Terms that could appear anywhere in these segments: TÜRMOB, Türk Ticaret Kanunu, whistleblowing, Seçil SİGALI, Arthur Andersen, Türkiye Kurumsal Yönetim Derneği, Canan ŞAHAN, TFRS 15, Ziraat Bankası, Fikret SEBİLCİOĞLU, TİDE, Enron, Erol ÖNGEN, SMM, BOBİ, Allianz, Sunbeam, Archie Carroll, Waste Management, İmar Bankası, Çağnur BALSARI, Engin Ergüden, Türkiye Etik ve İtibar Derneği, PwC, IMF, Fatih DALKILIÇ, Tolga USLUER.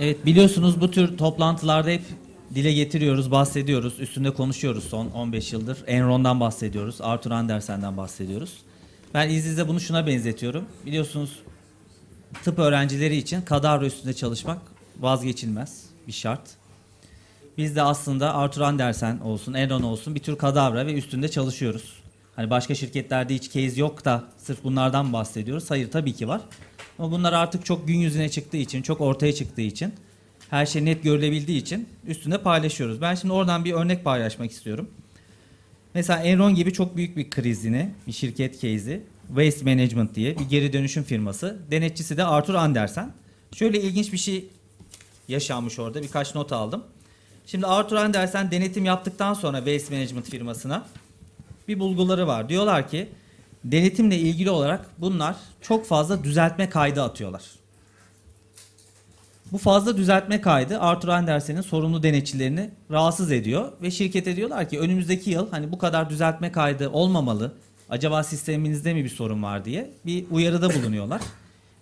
Evet, biliyorsunuz bu tür toplantılarda hep dile getiriyoruz, bahsediyoruz, üstünde konuşuyoruz son 15 yıldır. Enron'dan bahsediyoruz, Arthur Andersen'den bahsediyoruz. Ben izninizle bunu şuna benzetiyorum. Biliyorsunuz tıp öğrencileri için kadavra üstünde çalışmak vazgeçilmez bir şart. Biz de aslında Arthur Andersen olsun, Enron olsun bir tür kadavra ve üstünde çalışıyoruz. Hani başka şirketlerde hiç case yok da sırf bunlardan bahsediyoruz. Hayır, tabii ki var. Ama bunlar artık çok gün yüzüne çıktığı için, çok ortaya çıktığı için, her şey net görülebildiği için üstünde paylaşıyoruz. Ben şimdi oradan bir örnek paylaşmak istiyorum. Mesela Enron gibi çok büyük bir krizini, bir şirket case'i, Waste Management diye bir geri dönüşüm firması. Denetçisi de Arthur Andersen. Şöyle ilginç bir şey yaşanmış orada. Birkaç not aldım. Şimdi Arthur Andersen denetim yaptıktan sonra Waste Management firmasına bir bulguları var. Diyorlar ki denetimle ilgili olarak bunlar çok fazla düzeltme kaydı atıyorlar. Bu fazla düzeltme kaydı Arthur Andersen'in sorumlu denetçilerini rahatsız ediyor ve şirkete diyorlar ki önümüzdeki yıl hani bu kadar düzeltme kaydı olmamalı. Acaba sisteminizde mi bir sorun var diye bir uyarıda bulunuyorlar.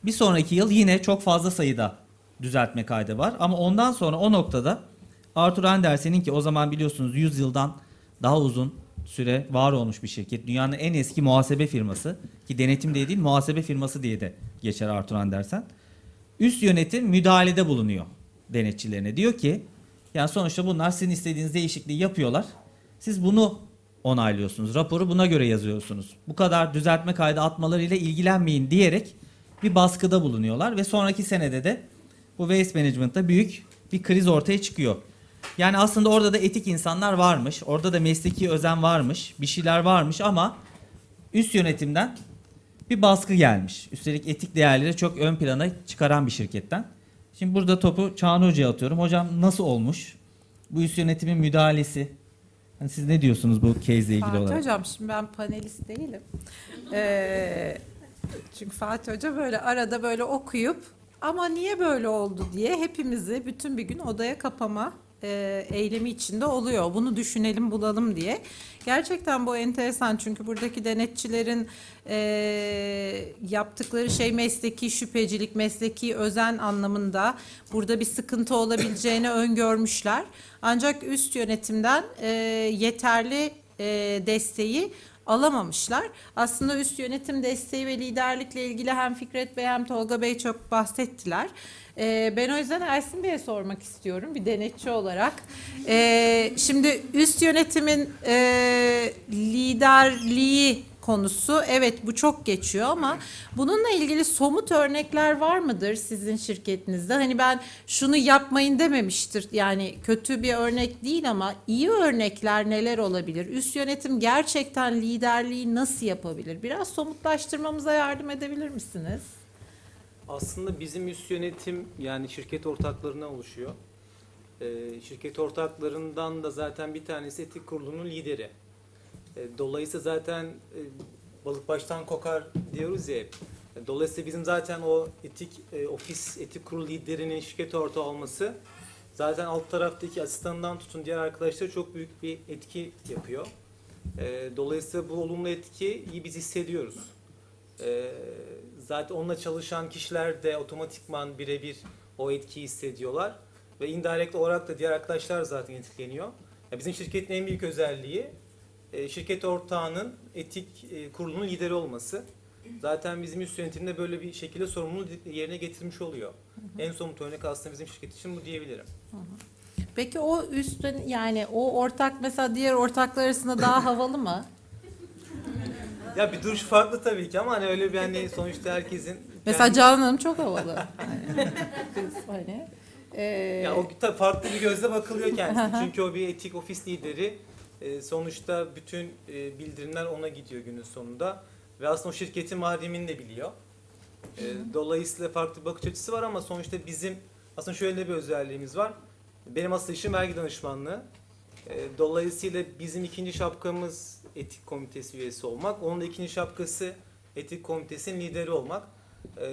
Bir sonraki yıl yine çok fazla sayıda düzeltme kaydı var ama ondan sonra o noktada Arthur Andersen'in ki o zaman biliyorsunuz 100 yıldan daha uzun süre var olmuş bir şirket. Dünyanın en eski muhasebe firması ki denetim diye değil muhasebe firması diye de geçer Arthur Andersen. Üst yönetim müdahalede bulunuyor denetçilerine. Diyor ki yani sonuçta bunlar sizin istediğiniz değişikliği yapıyorlar. Siz bunu onaylıyorsunuz. Raporu buna göre yazıyorsunuz. Bu kadar düzeltme kaydı atmalarıyla ilgilenmeyin diyerek bir baskıda bulunuyorlar ve sonraki senede de bu Waste Management'ta büyük bir kriz ortaya çıkıyor. Yani aslında orada da etik insanlar varmış. Orada da mesleki özen varmış. Bir şeyler varmış ama üst yönetimden bir baskı gelmiş. Üstelik etik değerleri çok ön plana çıkaran bir şirketten. Şimdi burada topu Çağnur Hoca'ya atıyorum. Hocam nasıl olmuş? Bu üst yönetimin müdahalesi. Yani siz ne diyorsunuz bu case ile ilgili Fatih olarak? Fatih Hocam şimdi ben panelist değilim. Çünkü Fatih Hoca böyle arada böyle okuyup ama niye böyle oldu diye hepimizi bütün bir gün odaya kapama eylemi içinde oluyor. Bunu düşünelim bulalım diye. Gerçekten bu enteresan çünkü buradaki denetçilerin yaptıkları şey mesleki şüphecilik, mesleki özen anlamında burada bir sıkıntı olabileceğini öngörmüşler. Ancak üst yönetimden yeterli desteği alamamışlar. Aslında üst yönetim desteği ve liderlikle ilgili hem Fikret Bey hem Tolga Bey çok bahsettiler. Ben o yüzden Ersin Bey'e sormak istiyorum bir denetçi olarak. Şimdi üst yönetimin liderliği konusu evet bu çok geçiyor ama bununla ilgili somut örnekler var mıdır sizin şirketinizde? Hani ben şunu yapmayın dememiştir yani kötü bir örnek değil ama iyi örnekler neler olabilir? Üst yönetim gerçekten liderliği nasıl yapabilir? Biraz somutlaştırmamıza yardım edebilir misiniz? Aslında bizim üst yönetim yani şirket ortaklarına oluşuyor. Şirket ortaklarından da zaten bir tanesi etik kurulunun lideri. Dolayısıyla zaten balık baştan kokar diyoruz ya. Dolayısıyla bizim zaten o etik ofis, etik kurul liderinin şirket ortağı olması zaten alt taraftaki asistanından tutun diğer arkadaşlara çok büyük bir etki yapıyor. Dolayısıyla bu olumlu etkiyi biz hissediyoruz. Zaten onunla çalışan kişiler de otomatikman birebir o etkiyi hissediyorlar. Ve indirekt olarak da diğer arkadaşlar zaten etkileniyor. Yani bizim şirketin en büyük özelliği şirket ortağının etik kurulunun lideri olması. Zaten bizim üst yönetimde böyle bir şekilde sorumluluğu yerine getirmiş oluyor. Hı hı. En somut örnek aslında bizim şirket için bu diyebilirim. Hı hı. Peki o üstün yani o ortak mesela diğer ortaklar arasında daha havalı mı? Ya bir duruş farklı tabii ki ama hani öyle bir hani sonuçta herkesin... Mesela Canan Hanım çok havalı. Hani, ya o tabii farklı bir gözle bakılıyor kendisine. Çünkü o bir etik ofis lideri. Sonuçta bütün bildirimler ona gidiyor günün sonunda. Ve aslında o şirketin mahremini de biliyor. Dolayısıyla farklı bir bakış açısı var ama sonuçta bizim aslında şöyle bir özelliğimiz var. Benim asıl işim vergi danışmanlığı. Dolayısıyla bizim ikinci şapkamız etik komitesi üyesi olmak. Onun da ikinci şapkası etik komitesinin lideri olmak.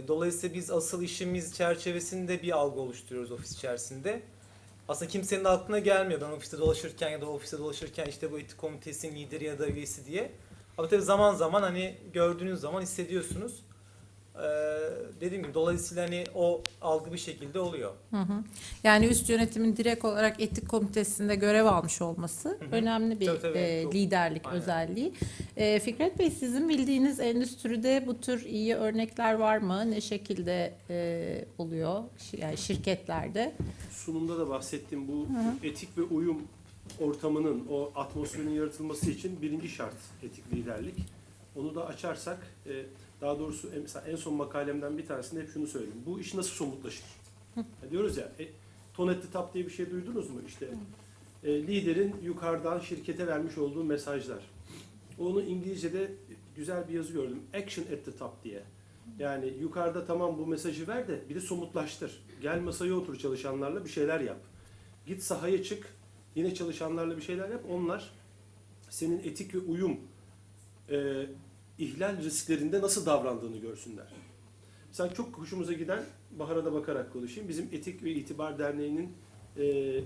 Dolayısıyla biz asıl işimiz çerçevesinde bir algı oluşturuyoruz ofis içerisinde. Aslında kimsenin aklına gelmiyor. Ben ofiste dolaşırken ya da ofiste dolaşırken işte bu etik komitesinin lideri ya da üyesi diye. Ama tabii zaman zaman hani gördüğünüz zaman hissediyorsunuz. dediğim gibi dolayısıyla hani o algı bir şekilde oluyor. Yani üst yönetimin direkt olarak etik komitesinde görev almış olması önemli bir liderlik özelliği. Fikret Bey, sizin bildiğiniz endüstride bu tür iyi örnekler var mı? Ne şekilde oluyor yani şirketlerde? Sunumda da bahsettiğim bu etik ve uyum ortamının, o atmosferin yaratılması için birinci şart etik liderlik. Onu da açarsak, daha doğrusu mesela en son makalemden bir tanesinde hep şunu söyleyeyim. Bu iş nasıl somutlaşır? Yani diyoruz ya, tone at the top diye bir şey duydunuz mu? İşte liderin yukarıdan şirkete vermiş olduğu mesajlar. Onu İngilizce'de güzel bir yazı gördüm. Action at the top diye. Yani yukarıda tamam bu mesajı ver de bir de somutlaştır. Gel masaya otur, çalışanlarla bir şeyler yap. Git sahaya çık, yine çalışanlarla bir şeyler yap. Onlar senin etik ve uyum ihlal risklerinde nasıl davrandığını görsünler. Mesela çok hoşumuza giden, Bahar'a da bakarak konuşayım, bizim Etik ve İtibar Derneği'nin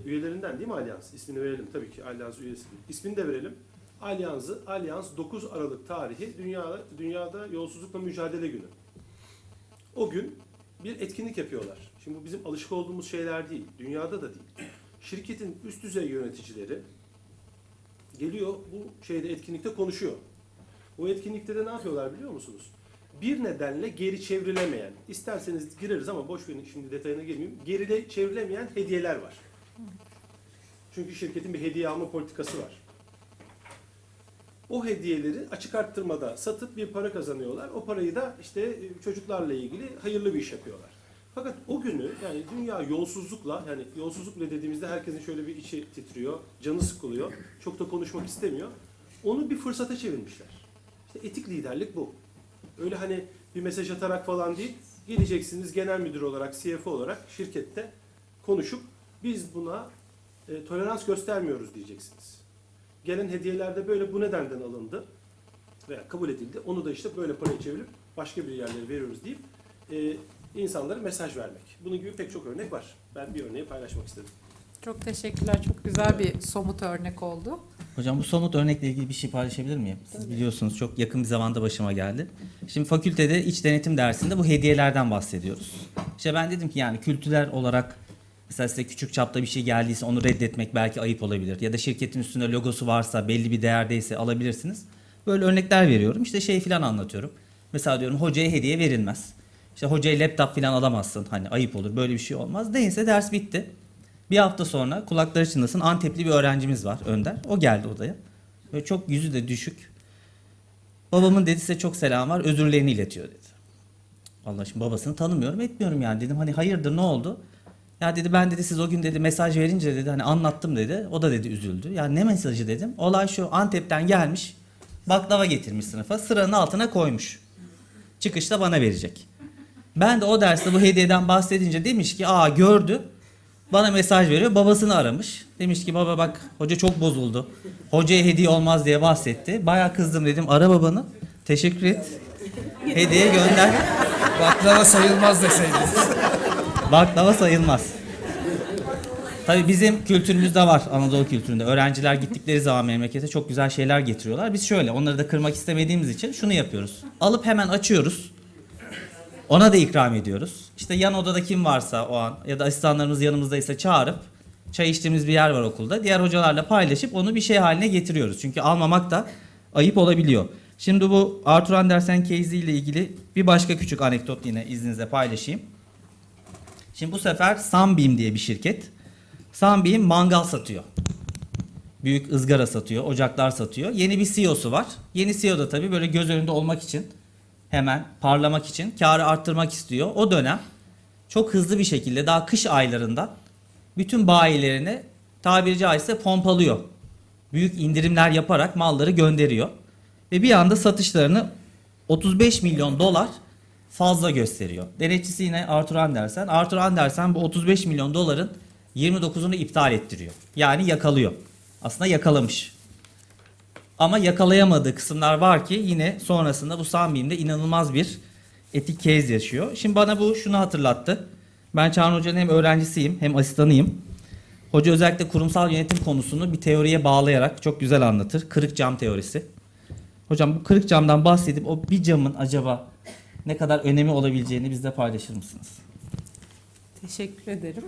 üyelerinden değil mi Allianz? İsmini verelim tabii ki, Allianz üyesi. İsmini de verelim. Allianz 9 Aralık tarihi Dünyada Yolsuzlukla Mücadele Günü. O gün bir etkinlik yapıyorlar. Şimdi bu bizim alışık olduğumuz şeyler değil. Dünyada da değil. Şirketin üst düzey yöneticileri geliyor bu şeyde, etkinlikte konuşuyor. O etkinlikte de ne yapıyorlar biliyor musunuz? Bir nedenle geri çevrilemeyen, isterseniz gireriz ama boş verin şimdi detayına girmeyeyim. Geri çevrilemeyen hediyeler var. Çünkü şirketin bir hediye alma politikası var. O hediyeleri açık arttırmada satıp bir para kazanıyorlar. O parayı da işte çocuklarla ilgili hayırlı bir iş yapıyorlar. Fakat o günü, yani dünya yolsuzlukla, yani yolsuzlukla dediğimizde herkesin şöyle bir içi titriyor, canı sıkılıyor, çok da konuşmak istemiyor. Onu bir fırsata çevirmişler. Etik liderlik bu. Öyle hani bir mesaj atarak falan değil, geleceksiniz genel müdür olarak, CFO olarak şirkette konuşup biz buna tolerans göstermiyoruz diyeceksiniz. Gelen hediyelerde böyle bu nedenden alındı veya kabul edildi. Onu da işte böyle paraya çevirip başka bir yerlere veriyoruz deyip insanlara mesaj vermek. Bunun gibi pek çok örnek var. Ben bir örneği paylaşmak istedim. Çok teşekkürler. Çok güzel bir somut örnek oldu. Hocam, bu somut örnekle ilgili bir şey paylaşabilir miyim? Siz biliyorsunuz, çok yakın bir zamanda başıma geldi. Şimdi fakültede iç denetim dersinde bu hediyelerden bahsediyoruz. İşte ben dedim ki yani kültürel olarak mesela size küçük çapta bir şey geldiyse onu reddetmek belki ayıp olabilir. Ya da şirketin üstünde logosu varsa, belli bir değerdeyse alabilirsiniz. Böyle örnekler veriyorum. İşte şey falan anlatıyorum. Mesela diyorum hocaya hediye verilmez. İşte hocaya laptop falan alamazsın. Hani ayıp olur, böyle bir şey olmaz. Neyse, ders bitti. Bir hafta sonra, kulakları çınlasın, Antepli bir öğrencimiz var, Önder. O geldi odaya. Böyle çok yüzü de düşük. Babamın dedi size çok selam var, özürlerini iletiyor dedi. Vallahi şimdi babasını tanımıyorum, etmiyorum yani. Dedim hani hayırdır, ne oldu? Ya dedi ben dedi siz o gün dedi mesaj verince dedi hani anlattım dedi. O da dedi üzüldü. Ya ne mesajı dedim. Olay şu, Antep'ten gelmiş, baklava getirmiş sınıfa, sıranın altına koymuş. Çıkışta bana verecek. Ben de o derste bu hediyeden bahsedince demiş ki aa gördü. Bana mesaj veriyor. Babasını aramış. Demiş ki baba bak hoca çok bozuldu. Hocaya hediye olmaz diye bahsetti. Bayağı kızdım, dedim ara babanı. Teşekkür et. Hediye gönder. Baklava sayılmaz deseydiniz. Baklava sayılmaz. Tabii bizim kültürümüzde var, Anadolu kültüründe. Öğrenciler gittikleri zaman memlekete çok güzel şeyler getiriyorlar. Biz şöyle onları da kırmak istemediğimiz için şunu yapıyoruz. Alıp hemen açıyoruz. Ona da ikram ediyoruz. İşte yan odada kim varsa o an ya da asistanlarımız yanımızdaysa çağırıp, çay içtiğimiz bir yer var okulda, diğer hocalarla paylaşıp onu bir şey haline getiriyoruz. Çünkü almamak da ayıp olabiliyor. Şimdi bu Arthur Andersen case'i ile ilgili bir başka küçük anekdot yine izninizle paylaşayım. Şimdi bu sefer Sunbeam diye bir şirket. Sunbeam mangal satıyor. Büyük ızgara satıyor, ocaklar satıyor. Yeni bir CEO'su var. Yeni CEO da tabii böyle göz önünde olmak için, hemen parlamak için, karı arttırmak istiyor. O dönem çok hızlı bir şekilde daha kış aylarında bütün bayilerini tabiri caizse pompalıyor. Büyük indirimler yaparak malları gönderiyor. Ve bir anda satışlarını 35 milyon dolar fazla gösteriyor. Denetçisi yine Arthur Andersen. Arthur Andersen bu 35 milyon doların 29'unu iptal ettiriyor. Yani yakalıyor. Aslında yakalamış. Ama yakalayamadığı kısımlar var ki yine sonrasında bu Sunbeam'de inanılmaz bir etik case yaşıyor. Şimdi bana bu şunu hatırlattı. Ben Çağnur Hoca'nın hem öğrencisiyim hem asistanıyım. Hoca özellikle kurumsal yönetim konusunu bir teoriye bağlayarak çok güzel anlatır. Kırık cam teorisi. Hocam bu kırık camdan bahsedip o bir camın acaba ne kadar önemi olabileceğini bizle paylaşır mısınız? Teşekkür ederim.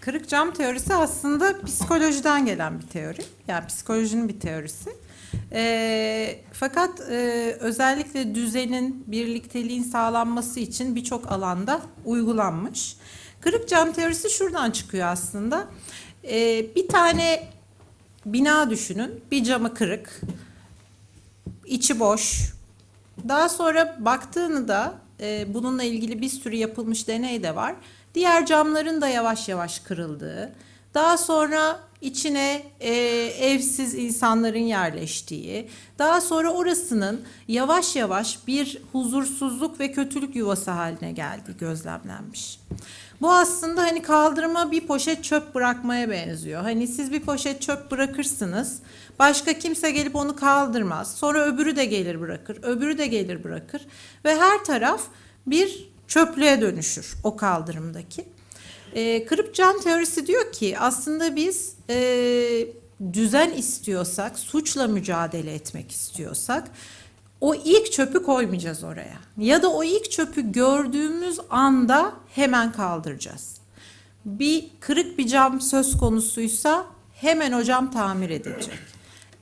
Kırık cam teorisi aslında psikolojiden gelen bir teori. Yani psikolojinin bir teorisi. Fakat özellikle düzenin, birlikteliğin sağlanması için birçok alanda uygulanmış. Kırık cam teorisi şuradan çıkıyor aslında. Bir tane bina düşünün, bir camı kırık, içi boş. Daha sonra baktığında bununla ilgili bir sürü yapılmış deney de var. Diğer camların da yavaş yavaş kırıldığı, daha sonra içine evsiz insanların yerleştiği, daha sonra orasının yavaş yavaş bir huzursuzluk ve kötülük yuvası haline geldiği gözlemlenmiş. Bu aslında hani kaldırıma bir poşet çöp bırakmaya benziyor. Hani siz bir poşet çöp bırakırsınız, başka kimse gelip onu kaldırmaz. Sonra öbürü de gelir bırakır, öbürü de gelir bırakır ve her taraf bir çöplüğe dönüşür o kaldırımdaki. Kırık cam teorisi diyor ki aslında biz düzen istiyorsak, suçla mücadele etmek istiyorsak o ilk çöpü koymayacağız oraya. Ya da o ilk çöpü gördüğümüz anda hemen kaldıracağız. Bir kırık bir cam söz konusuysa hemen o cam tamir edilecek.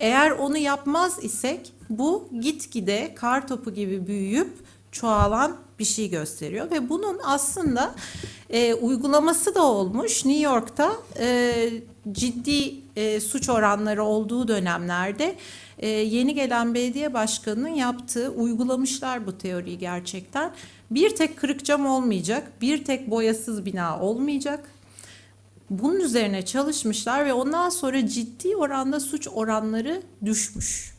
Eğer onu yapmaz isek bu gitgide kar topu gibi büyüyüp çoğalan bir şey gösteriyor ve bunun aslında uygulaması da olmuş. New York'ta ciddi suç oranları olduğu dönemlerde yeni gelen belediye başkanının yaptığı, uygulamışlar bu teoriyi gerçekten. Bir tek kırık cam olmayacak, bir tek boyasız bina olmayacak. Bunun üzerine çalışmışlar ve ondan sonra ciddi oranda suç oranları düşmüş.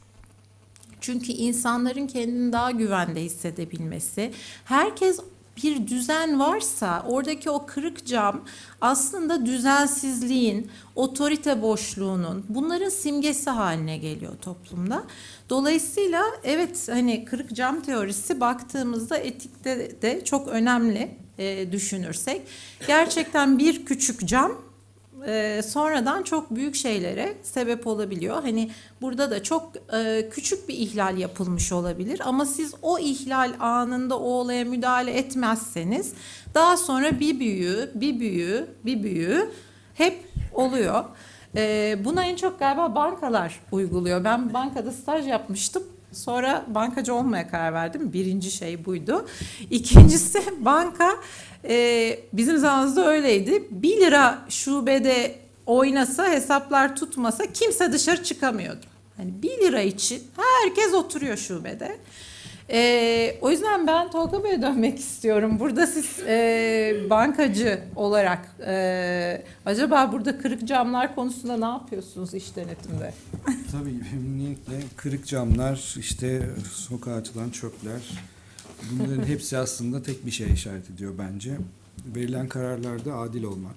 Çünkü insanların kendini daha güvende hissedebilmesi, herkes bir düzen varsa oradaki o kırık cam aslında düzensizliğin, otorite boşluğunun, bunların simgesi haline geliyor toplumda. Dolayısıyla evet, hani kırık cam teorisi baktığımızda etikte de çok önemli düşünürsek. Gerçekten bir küçük cam sonradan çok büyük şeylere sebep olabiliyor. Hani burada da çok küçük bir ihlal yapılmış olabilir ama siz o ihlal anında o olaya müdahale etmezseniz daha sonra bir büyüğü hep oluyor. Buna en çok galiba bankalar uyguluyor. Ben bankada staj yapmıştım. Sonra bankacı olmaya karar verdim. Birinci şey buydu. İkincisi banka bizim zamanımızda öyleydi. 1 lira şubede oynasa, hesaplar tutmasa kimse dışarı çıkamıyordu. Yani 1 lira için herkes oturuyor şubede. O yüzden ben Tolga Bey'e dönmek istiyorum. Burada siz bankacı olarak acaba burada kırık camlar konusunda ne yapıyorsunuz iş denetimde? Tabii memnuniyetle. Kırık camlar, işte sokağa atılan çöpler, bunların hepsi aslında tek bir şeye işaret ediyor bence. Verilen kararlarda adil olmak.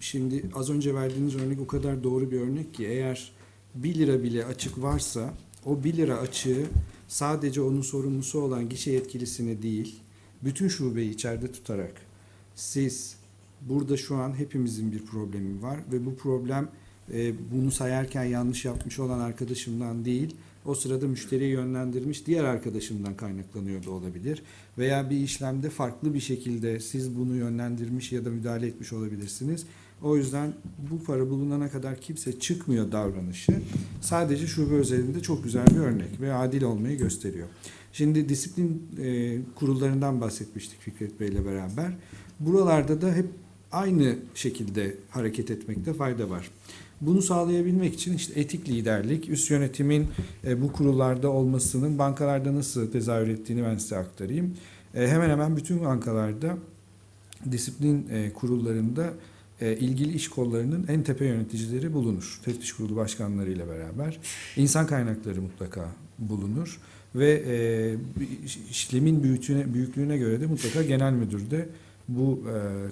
Şimdi az önce verdiğiniz örnek o kadar doğru bir örnek ki eğer 1 lira bile açık varsa o 1 lira açığı sadece onun sorumlusu olan gişe yetkilisini değil, bütün şubeyi içeride tutarak siz burada şu an hepimizin bir problemi var ve bu problem bunu sayarken yanlış yapmış olan arkadaşımdan değil, o sırada müşteriyi yönlendirmiş diğer arkadaşımdan kaynaklanıyor da olabilir. Veya bir işlemde farklı bir şekilde siz bunu yönlendirmiş ya da müdahale etmiş olabilirsiniz. O yüzden bu para bulunana kadar kimse çıkmıyor davranışı. Sadece şube özelinde çok güzel bir örnek ve adil olmayı gösteriyor. Şimdi disiplin kurullarından bahsetmiştik Fikret Bey'le beraber. Buralarda da hep aynı şekilde hareket etmekte fayda var. Bunu sağlayabilmek için işte etik liderlik, üst yönetimin bu kurullarda olmasının bankalarda nasıl tezahür ettiğini ben size aktarayım. Hemen hemen bütün bankalarda disiplin kurullarında ilgili iş kollarının en tepe yöneticileri bulunur. Teftiş kurulu başkanlarıyla beraber. İnsan kaynakları mutlaka bulunur. Ve işlemin büyüklüğüne göre de mutlaka genel müdür de bu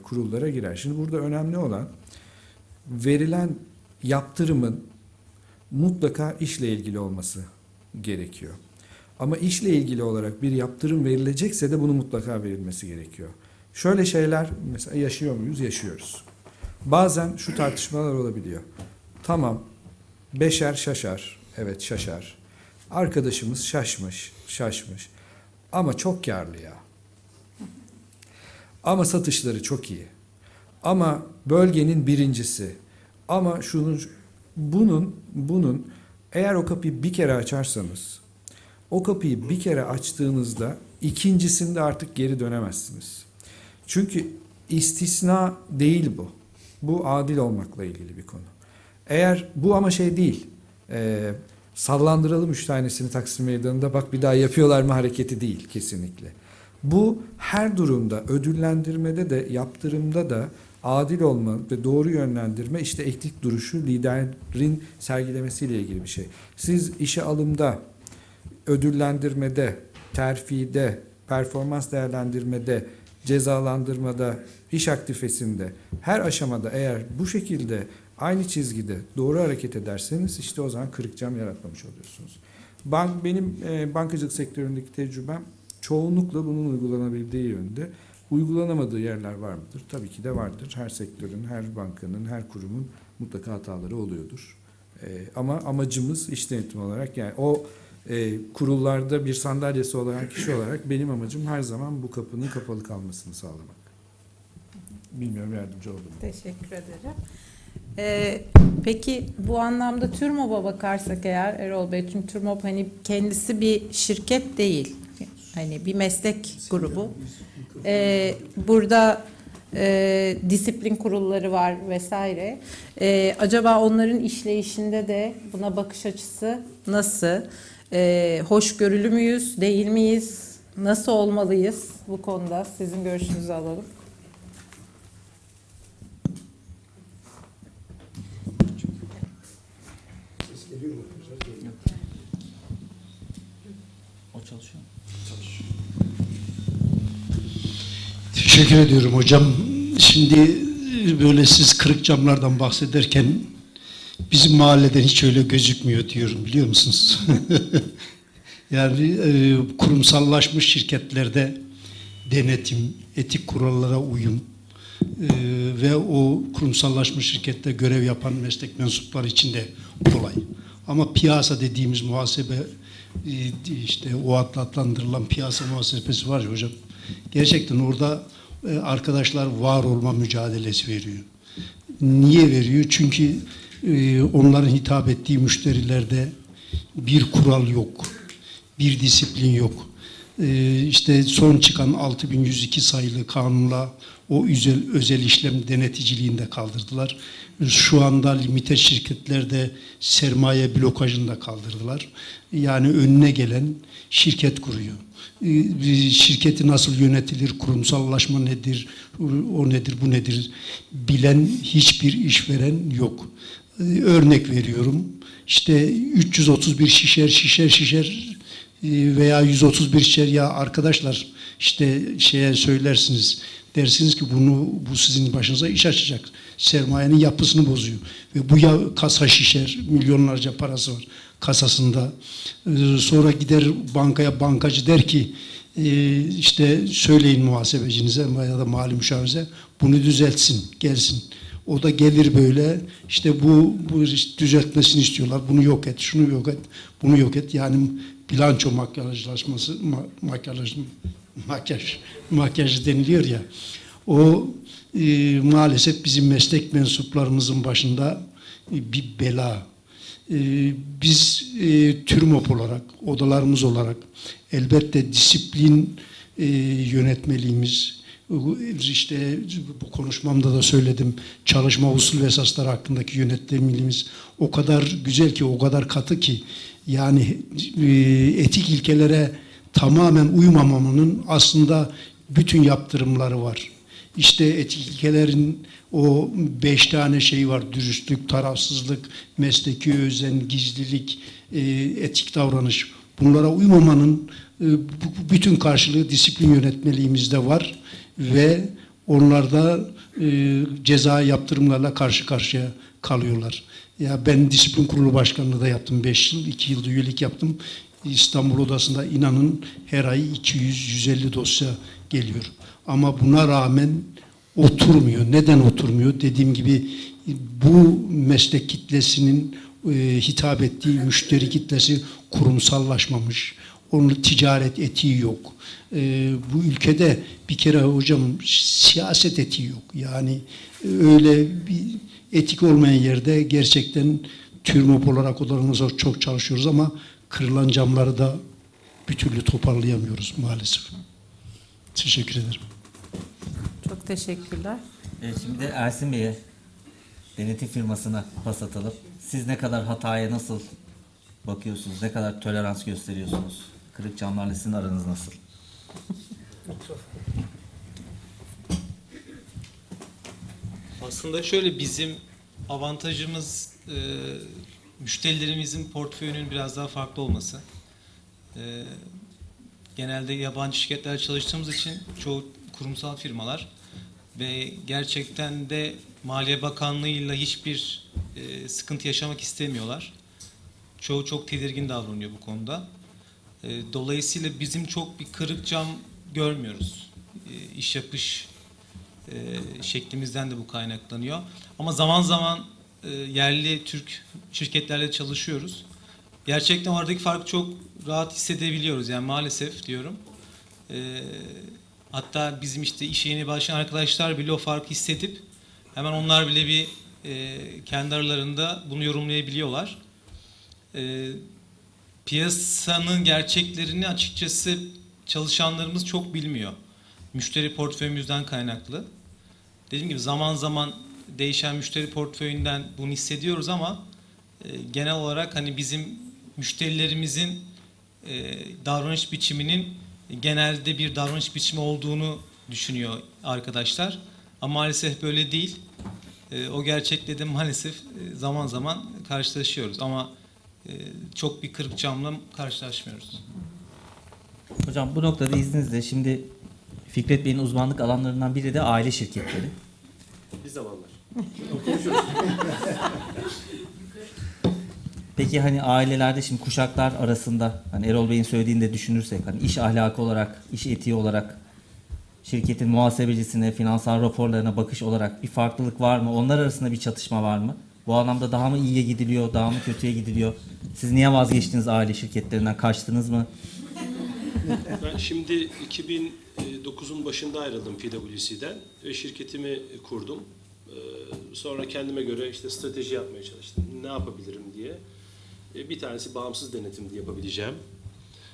kurullara girer. Şimdi burada önemli olan verilen yaptırımın mutlaka işle ilgili olması gerekiyor. Ama işle ilgili olarak bir yaptırım verilecekse de bunu mutlaka verilmesi gerekiyor. Şöyle şeyler mesela yaşıyor muyuz? Yaşıyoruz. Bazen şu tartışmalar olabiliyor. Tamam, Beşer şaşar. Evet şaşar. Arkadaşımız şaşmış. şaşmış. Ama çok karlı ya. Ama satışları çok iyi. Ama bölgenin birincisi. Ama bunun eğer o kapıyı bir kere açarsanız, o kapıyı bir kere açtığınızda ikincisinde artık geri dönemezsiniz. Çünkü istisna değil bu. Bu adil olmakla ilgili bir konu. Eğer bu ama şey değil, sallandıralım 3 tanesini Taksim Meydanı'nda, bak bir daha yapıyorlar mı hareketi değil kesinlikle. Bu her durumda, ödüllendirmede de, yaptırımda da adil olma ve doğru yönlendirme, işte etik duruşu liderin sergilemesiyle ilgili bir şey. Siz işe alımda, ödüllendirmede, terfide, performans değerlendirmede, cezalandırmada, iş aktifesinde, her aşamada eğer bu şekilde aynı çizgide doğru hareket ederseniz, işte o zaman kırık cam yaratmamış oluyorsunuz. Benim bankacılık sektöründeki tecrübem çoğunlukla bunun uygulanabildiği yönde. Uygulanamadığı yerler var mıdır? Tabii ki de vardır. Her sektörün, her bankanın, her kurumun mutlaka hataları oluyordur. Ama amacımız iş denetimi olarak, yani o kurullarda bir sandalyesi olan kişi olarak benim amacım her zaman bu kapının kapalı kalmasını sağlamak. Bilmiyorum, yardımcı oldum. Teşekkür ederim. Peki bu anlamda TÜRMOB'a bakarsak eğer Erol Bey, çünkü TÜRMOB hani kendisi bir şirket değil. Hani bir meslek grubu. Burada disiplin kurulları var vesaire. Acaba onların işleyişinde de buna bakış açısı nasıl? Hoşgörülü müyüz, değil miyiz? Nasıl olmalıyız bu konuda? Sizin görüşünüzü alalım. Teşekkür ediyorum hocam. Şimdi böyle siz kırık camlardan bahsederken bizim mahalleden hiç öyle gözükmüyor diyorum, biliyor musunuz? Yani kurumsallaşmış şirketlerde denetim, etik kurallara uyum ve o kurumsallaşmış şirkette görev yapan meslek mensupları için de kolay. Ama piyasa dediğimiz muhasebe, işte o adlandırılan piyasa muhasebesi var ya hocam. Gerçekten orada arkadaşlar var olma mücadelesi veriyor. Niye veriyor? Çünkü onların hitap ettiği müşterilerde bir kural yok, bir disiplin yok. İşte son çıkan 6102 sayılı kanunla o özel işlem deneticiliğini de kaldırdılar. Şu anda limite şirketlerde sermaye blokajını da kaldırdılar. Yani önüne gelen şirket kuruyor. Şirketi nasıl yönetilir, kurumsallaşma nedir, o nedir, bu nedir bilen hiçbir işveren yok. Örnek veriyorum, işte 331 şişer veya 131 şişer, ya arkadaşlar işte şeye söylersiniz, dersiniz ki bu sizin başınıza iş açacak, sermayenin yapısını bozuyor ve bu ya kasa şişer, milyonlarca parası var kasasında. Sonra gider bankaya, bankacı der ki işte söyleyin muhasebecinize ya da mali müşavire bunu düzeltsin, gelsin. O da gelir böyle, işte bu düzeltmesini istiyorlar, bunu yok et, şunu yok et, bunu yok et. Yani bilanço makyajlaşması, makyaj deniliyor ya. O maalesef bizim meslek mensuplarımızın başında bir bela. Biz TÜRMOB olarak, odalarımız olarak elbette disiplin yönetmeliğimiz, işte bu konuşmamda da söyledim, çalışma usul ve esasları hakkındaki yönetmeliğimiz o kadar güzel ki, o kadar katı ki, yani etik ilkelere tamamen uymamanın aslında bütün yaptırımları var. İşte etik ilkelerin o 5 tane şeyi var: dürüstlük, tarafsızlık, mesleki özen, gizlilik, etik davranış. Bunlara uymamanın bütün karşılığı disiplin yönetmeliğimizde var ve onlar da ceza yaptırımlarla karşı karşıya kalıyorlar. Ya ben disiplin kurulu başkanlığı da yaptım 5 yıl, 2 yılda üyelik yaptım. İstanbul Odası'nda inanın her ay 200-150 dosya geliyor. Ama buna rağmen oturmuyor. Neden oturmuyor? Dediğim gibi bu meslek kitlesinin hitap ettiği müşteri kitlesi kurumsallaşmamış. Onun ticaret etiği yok. Bu ülkede bir kere hocam siyaset etiği yok. Yani öyle bir etik olmayan yerde gerçekten TÜRMOB olarak odalarımızda çok çalışıyoruz ama kırılan camları da bir türlü toparlayamıyoruz maalesef. Teşekkür ederim. Çok teşekkürler. Şimdi Ersin Bey'e, denetim firmasına pas atalım. Siz ne kadar hataya nasıl bakıyorsunuz? Ne kadar tolerans gösteriyorsunuz? Kırık camlarla sizin aranız nasıl? Aslında şöyle, bizim avantajımız müşterilerimizin portföyünün biraz daha farklı olması. Genelde yabancı şirketler çalıştığımız için çoğu kurumsal firmalar ve gerçekten de Maliye Bakanlığı'yla hiçbir sıkıntı yaşamak istemiyorlar. Çoğu çok tedirgin davranıyor bu konuda. Dolayısıyla bizim çok bir kırık cam görmüyoruz. İş yapış şeklimizden de bu kaynaklanıyor. Ama zaman zaman yerli Türk şirketlerle çalışıyoruz. Gerçekten oradaki farkı çok rahat hissedebiliyoruz. Yani maalesef diyorum. Hatta bizim işte işe yeni başlayan arkadaşlar bile o farkı hissedip hemen onlar bile bir kendi aralarında bunu yorumlayabiliyorlar. Piyasanın gerçeklerini açıkçası çalışanlarımız çok bilmiyor. Müşteri portföyümüzden kaynaklı. Dediğim gibi zaman zaman değişen müşteri portföyünden bunu hissediyoruz ama genel olarak hani bizim müşterilerimizin davranış biçiminin genelde bir davranış biçimi olduğunu düşünüyor arkadaşlar. Ama maalesef böyle değil. O gerçekle de maalesef zaman zaman karşılaşıyoruz ama çok bir kırık camla karşılaşmıyoruz. Hocam bu noktada izninizle şimdi Fikret Bey'in uzmanlık alanlarından biri de aile şirketleri. Biz de vallahi. Peki hani ailelerde şimdi kuşaklar arasında hani Erol Bey'in söylediğini de düşünürsek hani iş ahlakı olarak, iş etiği olarak, şirketin muhasebecisine, finansal raporlarına bakış olarak bir farklılık var mı? Onlar arasında bir çatışma var mı? Bu anlamda daha mı iyiye gidiliyor, daha mı kötüye gidiliyor? Siz niye vazgeçtiniz aile şirketlerinden? Kaçtınız mı? Ben şimdi 2009'un başında ayrıldım PwC'den ve şirketimi kurdum. Sonra kendime göre işte strateji yapmaya çalıştım. Ne yapabilirim diye. Bir tanesi bağımsız denetimdi yapabileceğim.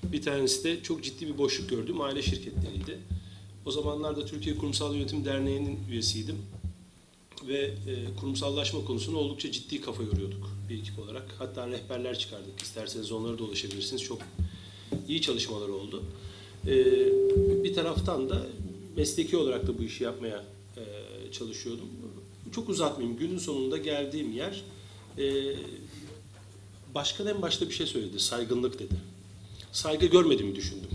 Bir tanesi de çok ciddi bir boşluk gördüm. Aile şirketleriydi. O zamanlarda Türkiye Kurumsal Yönetim Derneği'nin üyesiydim. Ve kurumsallaşma konusunu oldukça ciddi kafa yoruyorduk bir ekip olarak. Hatta rehberler çıkardık. İsterseniz onlara da ulaşabilirsiniz. Çok iyi çalışmalar oldu. Bir taraftan da mesleki olarak da bu işi yapmaya çalışıyordum. Çok uzatmayayım. Günün sonunda geldiğim yer, başkan en başta bir şey söyledi. Saygınlık dedi. Saygı görmediğimi düşündüm.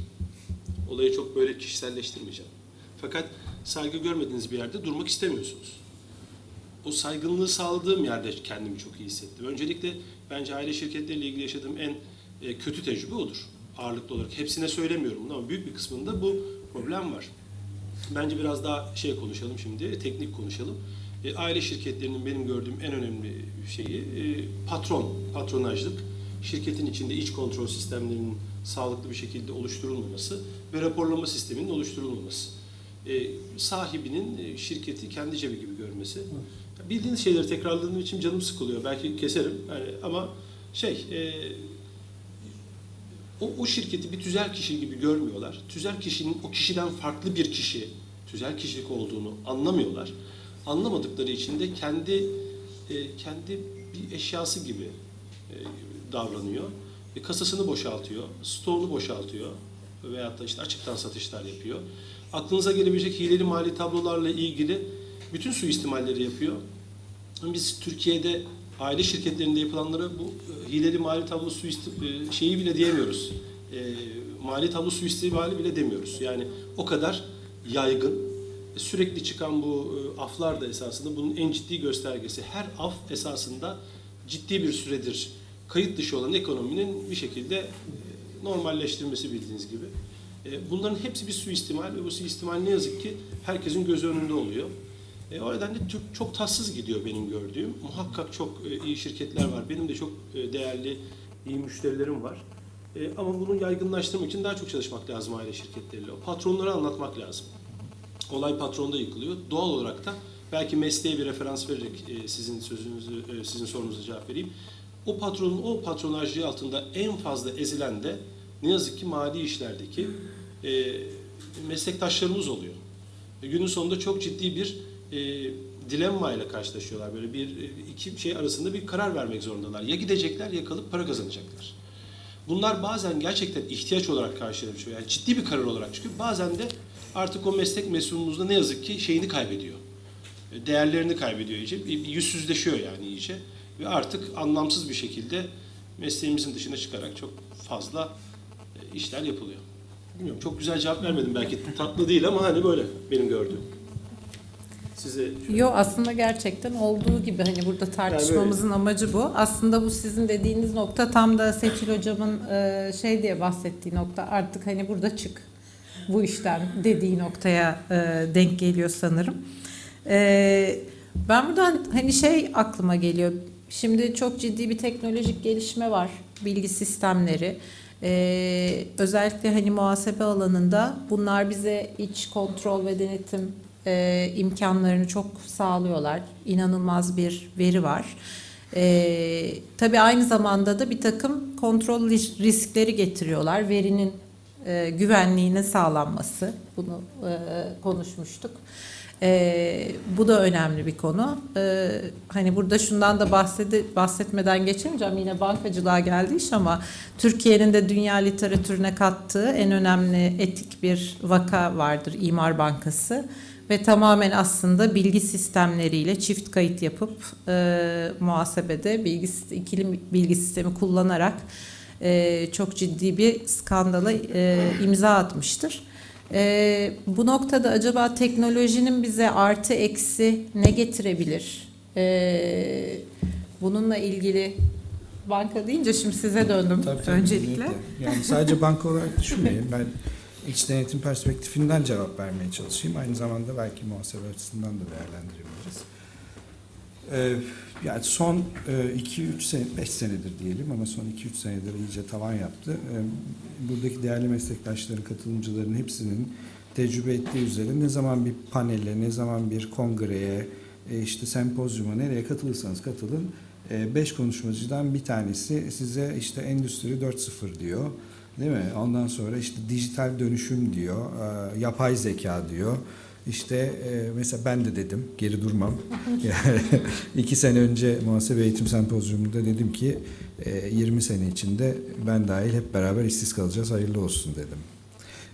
Olayı çok böyle kişiselleştirmeyeceğim. Fakat saygı görmediğiniz bir yerde durmak istemiyorsunuz. O saygınlığı sağladığım yerde kendimi çok iyi hissettim. Öncelikle bence aile şirketleriyle ilgili yaşadığım en kötü tecrübe odur. Ağırlıklı olarak. Hepsine söylemiyorum bunu ama büyük bir kısmında bu problem var. Bence biraz daha şey konuşalım şimdi, teknik konuşalım. Aile şirketlerinin benim gördüğüm en önemli şeyi patronajlık. Şirketin içinde iç kontrol sistemlerinin sağlıklı bir şekilde oluşturulmaması ve raporlama sisteminin oluşturulmaması. Sahibinin şirketi kendi cebi gibi görmesi. Bildiğiniz şeyleri tekrarladığım için canım sıkılıyor. Belki keserim yani, ama o şirketi bir tüzel kişi gibi görmüyorlar. Tüzel kişinin o kişiden farklı bir kişi, tüzel kişilik olduğunu anlamıyorlar. Anlamadıkları için de kendi bir eşyası gibi davranıyor. Kasasını boşaltıyor, stoğunu boşaltıyor veyahut da işte açıktan satışlar yapıyor. Aklınıza gelebilecek hileli mali tablolarla ilgili bütün suistimalleri yapıyor. Biz Türkiye'de aile şirketlerinde yapılanlara bu hileli mali tablo suistimali bile diyemiyoruz. Mali tablo suistimali bile demiyoruz. Yani o kadar yaygın. Sürekli çıkan bu aflar da esasında bunun en ciddi göstergesi. Her af esasında ciddi bir süredir kayıt dışı olan ekonominin bir şekilde normalleştirmesi, bildiğiniz gibi. Bunların hepsi bir suistimal ve bu suistimal ne yazık ki herkesin gözü önünde oluyor. O nedenle çok tatsız gidiyor benim gördüğüm. Muhakkak çok iyi şirketler var. Benim de çok değerli, iyi müşterilerim var. Ama bunu yaygınlaştırmak için daha çok çalışmak lazım aile şirketleriyle. O patronlara anlatmak lazım. Olay patronda yıkılıyor. Doğal olarak da belki mesleğe bir referans vererek sizin sözünüzü, sizin sorunuza cevap vereyim. O patronun, o patronajlığı altında en fazla ezilen de ne yazık ki mali işlerdeki meslektaşlarımız oluyor. Günün sonunda çok ciddi bir dilemma ile karşılaşıyorlar. Böyle bir iki şey arasında bir karar vermek zorundalar. Ya gidecekler ya kalıp para kazanacaklar. Bunlar bazen gerçekten ihtiyaç olarak karşıya düşüyor. Yani ciddi bir karar olarak çıkıyor. Bazen de artık o meslek mesulumuzda ne yazık ki şeyini kaybediyor. Değerlerini kaybediyor iyice. Yüzsüzleşiyor yani iyice. Ve artık anlamsız bir şekilde mesleğimizin dışına çıkarak çok fazla işler yapılıyor. Bilmiyorum, çok güzel cevap vermedim belki. Tatlı değil ama hani böyle benim gördüğüm. Size şöyle... Yo, aslında gerçekten olduğu gibi hani burada tartışmamızın yani amacı bu. Aslında bu sizin dediğiniz nokta tam da Seçil hocamın şey diye bahsettiği nokta. Artık hani burada çık bu işten dediği noktaya denk geliyor sanırım. Ben buradan hani şey aklıma geliyor. Şimdi çok ciddi bir teknolojik gelişme var. Bilgi sistemleri. Özellikle hani muhasebe alanında bunlar bize iç kontrol ve denetim imkanlarını çok sağlıyorlar. İnanılmaz bir veri var. Tabii aynı zamanda da bir takım kontrol riskleri getiriyorlar. Verinin güvenliğine sağlanması. Bunu konuşmuştuk. Bu da önemli bir konu. Hani burada şundan da bahsetmeden geçemeyeceğim. Yine bankacılığa geldi iş ama Türkiye'nin de dünya literatürüne kattığı en önemli etik bir vaka vardır. İmar Bankası. Ve tamamen aslında bilgi sistemleriyle çift kayıt yapıp muhasebede ikili bilgi sistemi kullanarak çok ciddi bir skandala imza atmıştır. Bu noktada acaba teknolojinin bize artı eksi ne getirebilir? Bununla ilgili banka deyince şimdi size döndüm tabii, öncelikle. Yani sadece banka olarak düşünmeyin. Ben iç denetim perspektifinden cevap vermeye çalışayım. Aynı zamanda belki muhasebe açısından da değerlendirebiliriz. Yani son 2-3 sene, 5 senedir diyelim ama son 2-3 senedir iyice tavan yaptı. Buradaki değerli meslektaşların, katılımcıların hepsinin tecrübe ettiği üzere ne zaman bir panele, ne zaman bir kongreye, işte sempozyuma nereye katılırsanız katılın, 5 konuşmacıdan bir tanesi size işte Endüstri 4.0 diyor. Değil mi? Ondan sonra işte dijital dönüşüm diyor, yapay zeka diyor. İşte mesela ben de dedim, geri durmam. Yani 2 sene önce muhasebe eğitim sempozyumunda dedim ki 20 sene içinde ben dahil hep beraber işsiz kalacağız, hayırlı olsun dedim.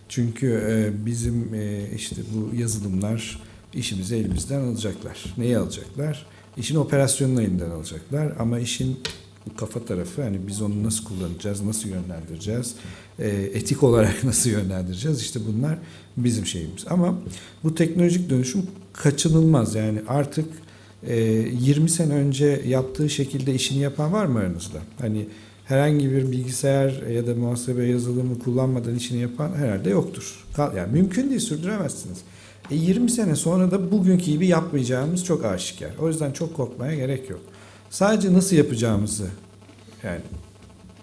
Çünkü bizim işte bu yazılımlar işimizi elimizden alacaklar. Neyi alacaklar? İşin operasyonunu elinden alacaklar ama işin kafa tarafı, yani biz onu nasıl kullanacağız, nasıl yönlendireceğiz, etik olarak nasıl yönlendireceğiz, işte bunlar bizim şeyimiz. Ama bu teknolojik dönüşüm kaçınılmaz. Yani artık 20 sene önce yaptığı şekilde işini yapan var mı aranızda? Hani herhangi bir bilgisayar ya da muhasebe yazılımı kullanmadan işini yapan herhalde yoktur. Yani mümkün değil, sürdüremezsiniz. 20 sene sonra da bugünkü gibi yapmayacağımız çok aşikar. O yüzden çok korkmaya gerek yok. Sadece nasıl yapacağımızı yani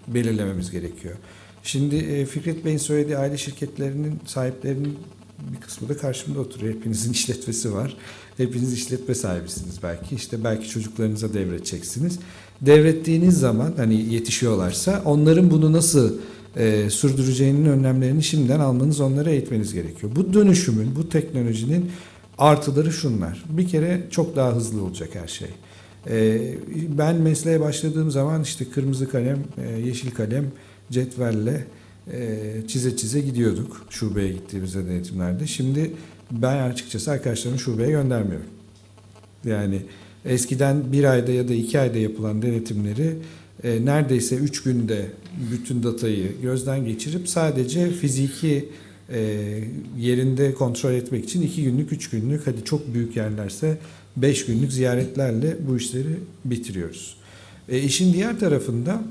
belirlememiz gerekiyor. Şimdi Fikret Bey'in söylediği aile şirketlerinin sahiplerinin bir kısmı da karşımda oturuyor. Hepinizin işletmesi var. Hepiniz işletme sahibisiniz belki. İşte belki çocuklarınıza devredeceksiniz. Devrettiğiniz zaman hani yetişiyorlarsa onların bunu nasıl sürdüreceğinin önlemlerini şimdiden almanız, onlara eğitmeniz gerekiyor. Bu dönüşümün, bu teknolojinin artıları şunlar. Bir kere çok daha hızlı olacak her şey. Ben mesleğe başladığım zaman işte kırmızı kalem, yeşil kalem, cetvelle çize çize gidiyorduk şubeye gittiğimizde, denetimlerde. Şimdi ben açıkçası arkadaşlarımı şubeye göndermiyorum. Yani eskiden 1 ayda ya da 2 ayda yapılan denetimleri neredeyse 3 günde bütün datayı gözden geçirip sadece fiziki yerinde kontrol etmek için 2 günlük, 3 günlük, hadi çok büyük yerlerse 5 günlük ziyaretlerle bu işleri bitiriyoruz. İşin diğer tarafında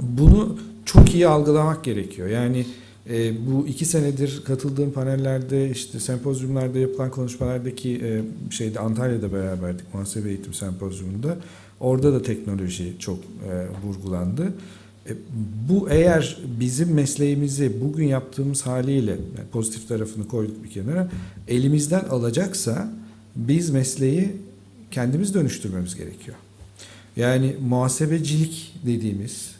bunu çok iyi algılamak gerekiyor. Yani bu 2 senedir katıldığım panellerde, işte sempozyumlarda yapılan konuşmalardaki şeyde, Antalya'da beraberdik muhasebe eğitim sempozyumunda. Orada da teknoloji çok vurgulandı. Bu eğer bizim mesleğimizi bugün yaptığımız haliyle, yani pozitif tarafını koyduk bir kenara, elimizden alacaksa biz mesleği kendimiz dönüştürmemiz gerekiyor. Yani muhasebecilik dediğimiz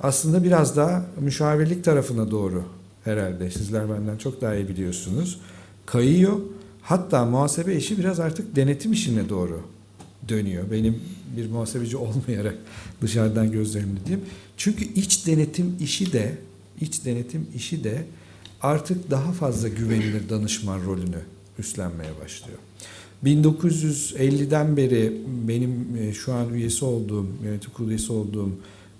aslında biraz daha müşavirlik tarafına doğru herhalde. Sizler benden çok daha iyi biliyorsunuz. Kayıyor. Hatta muhasebe işi biraz artık denetim işine doğru dönüyor. Benim bir muhasebeci olmayarak dışarıdan gözlemlediğim. Çünkü iç denetim işi de artık daha fazla güvenilir danışman rolünü üstlenmeye başlıyor. 1950'den beri benim şu an üyesi olduğum, yönetim kurulu üyesi olduğum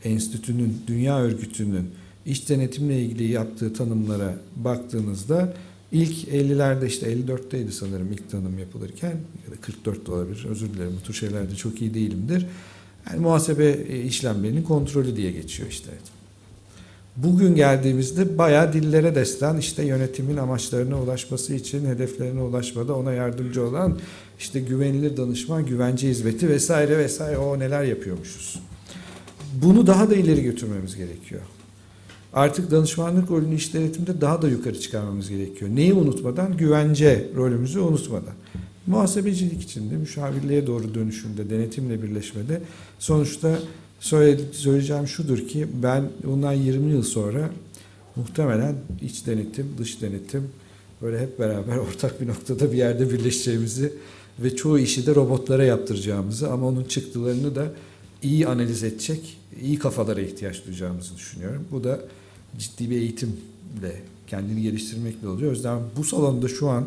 enstitünün, dünya örgütünün iç denetimle ilgili yaptığı tanımlara baktığınızda ilk 50'lerde, işte 54'teydi sanırım ilk tanım yapılırken, ya da 44 olabilir, özür dilerim, bu tür şeylerde çok iyi değilimdir. Yani muhasebe işlemlerinin kontrolü diye geçiyor işte. Bugün geldiğimizde bayağı dillere destan, işte yönetimin amaçlarına ulaşması için, hedeflerine ulaşmada ona yardımcı olan işte güvenilir danışman, güvence hizmeti vesaire vesaire, o neler yapıyormuşuz. Bunu daha da ileri götürmemiz gerekiyor. Artık danışmanlık rolünü iş denetimde daha da yukarı çıkarmamız gerekiyor. Neyi unutmadan? Güvence rolümüzü unutmadan. Muhasebecilik içinde, müşavirliğe doğru dönüşümde, denetimle birleşmede sonuçta söyleyeceğim şudur ki ben bundan 20 yıl sonra muhtemelen iç denetim, dış denetim böyle hep beraber ortak bir noktada bir yerde birleşeceğimizi ve çoğu işi de robotlara yaptıracağımızı ama onun çıktılarını da iyi analiz edecek, iyi kafalara ihtiyaç duyacağımızı düşünüyorum. Bu da ciddi bir eğitimle, kendini geliştirmekle oluyor. O yüzden bu salonda şu an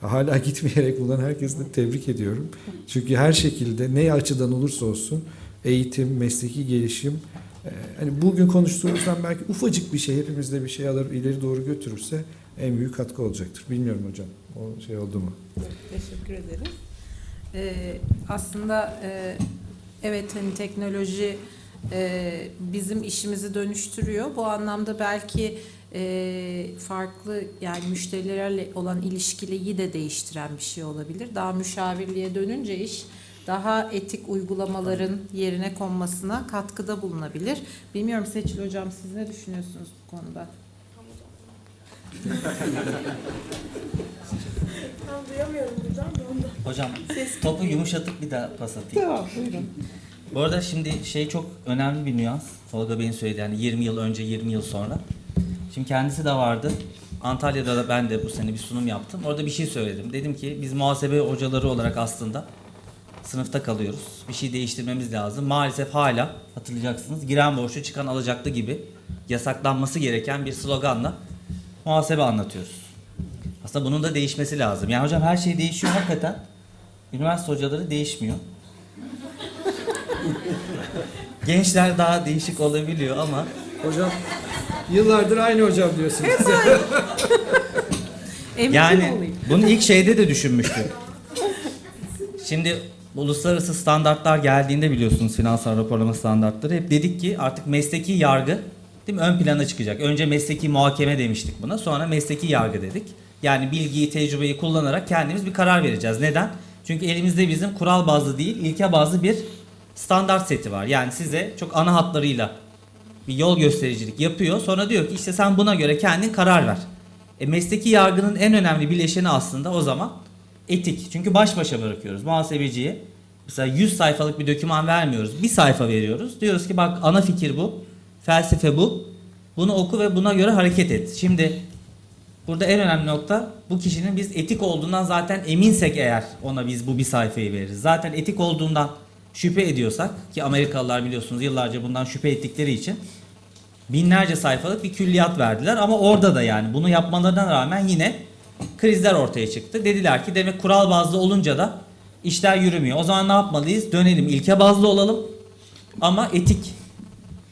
hala gitmeyerek olan herkesi de tebrik ediyorum. Çünkü her şekilde ne açıdan olursa olsun eğitim, mesleki gelişim, hani bugün konuştuğumuzdan belki ufacık bir şey, hepimizde bir şey alır, ileri doğru götürürse en büyük katkı olacaktır. Bilmiyorum hocam, o şey oldu mu? Teşekkür ederim. Aslında evet, hani teknoloji bizim işimizi dönüştürüyor. Bu anlamda belki farklı, yani müşterilerle olan ilişkiyi de değiştiren bir şey olabilir. Daha müşavirliğe dönünce iş daha etik uygulamaların yerine konmasına katkıda bulunabilir. Bilmiyorum Seçil Hocam, siz ne düşünüyorsunuz bu konuda? Tam duyamıyorum hocam. Topu yumuşatıp bir daha pas atayım. Tamam, buyurun. Bu arada şimdi çok önemli bir nüans. Tolga Bey'in söyledi, yani 20 yıl önce, 20 yıl sonra. Şimdi kendisi de vardı. Antalya'da da ben de bu sene bir sunum yaptım. Orada bir şey söyledim. Dedim ki biz muhasebe hocaları olarak aslında sınıfta kalıyoruz. Bir şey değiştirmemiz lazım. Maalesef hala, hatırlayacaksınız, giren borçlu çıkan alacaklı gibi yasaklanması gereken bir sloganla muhasebe anlatıyoruz. Aslında bunun da değişmesi lazım. Yani hocam her şey değişiyor hakikaten. Üniversite hocaları değişmiyor. Gençler daha değişik olabiliyor ama... Hocam yıllardır aynı hocam diyorsunuz. Yani bunu ilk şeyde de düşünmüştüm. Şimdi uluslararası standartlar geldiğinde biliyorsunuz, finansal raporlama standartları, hep dedik ki artık mesleki yargı değil mi, ön plana çıkacak. Önce mesleki muhakeme demiştik buna, sonra mesleki yargı dedik. Yani bilgiyi, tecrübeyi kullanarak kendimiz bir karar vereceğiz. Neden? Çünkü elimizde bizim kural bazlı değil, ilke bazlı bir standart seti var. Yani size çok ana hatlarıyla bir yol göstericilik yapıyor. Sonra diyor ki işte sen buna göre kendin karar ver. Mesleki yargının en önemli bileşeni aslında o zaman etik. Çünkü baş başa bırakıyoruz muhasebeciye. Mesela 100 sayfalık bir doküman vermiyoruz. Bir sayfa veriyoruz. Diyoruz ki bak ana fikir bu. Felsefe bu. Bunu oku ve buna göre hareket et. Şimdi burada en önemli nokta bu kişinin biz etik olduğundan zaten eminsek eğer ona biz bu bir sayfayı veririz. Zaten etik olduğundan şüphe ediyorsak ki Amerikalılar biliyorsunuz yıllarca bundan şüphe ettikleri için binlerce sayfalık bir külliyat verdiler. Ama orada da yani bunu yapmalarına rağmen yine krizler ortaya çıktı. Dediler ki demek kural bazlı olunca da işler yürümüyor. O zaman ne yapmalıyız? Dönelim ilke bazlı olalım ama etik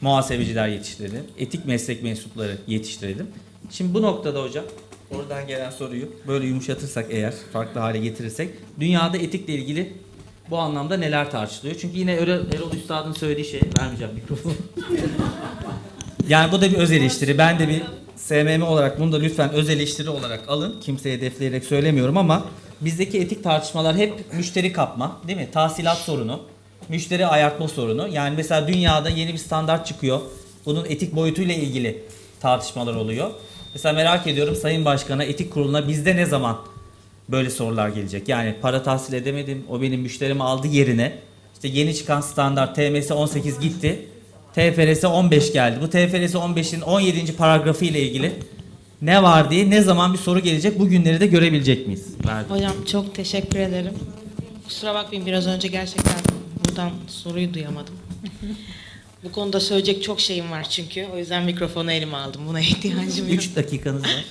muhasebeciler yetiştirelim. Etik meslek mensupları yetiştirelim. Şimdi bu noktada hocam oradan gelen soruyu böyle yumuşatırsak eğer, farklı hale getirirsek dünyada etikle ilgili bu anlamda neler tartışılıyor? Çünkü yine Erol Üstad'ın söylediği şey, vermeyeceğim mikrofonu. Yani bu da bir öz eleştiri. Ben de bir SMM olarak bunu da lütfen öz eleştiri olarak alın. Kimseye hedefleyerek söylemiyorum ama bizdeki etik tartışmalar hep müşteri kapma, değil mi? Tahsilat sorunu, müşteri ayartma sorunu. Yani mesela dünyada yeni bir standart çıkıyor. Bunun etik boyutuyla ilgili tartışmalar oluyor. Mesela merak ediyorum, Sayın Başkan'a, Etik Kurulu'na bizde ne zaman böyle sorular gelecek? Yani para tahsil edemedim, o benim müşterimi aldı yerine. İşte yeni çıkan standart TMS 18 gitti, TFRS 15 geldi. Bu TFRS 15'in 17. paragrafı ile ilgili ne var diye ne zaman bir soru gelecek, bu günleri de görebilecek miyiz? Verdim. Hocam çok teşekkür ederim. Kusura bakmayın, biraz önce gerçekten buradan soruyu duyamadım. Bu konuda söyleyecek çok şeyim var çünkü. O yüzden mikrofonu elime aldım. Buna ihtiyacım yok. 3 dakikanız var.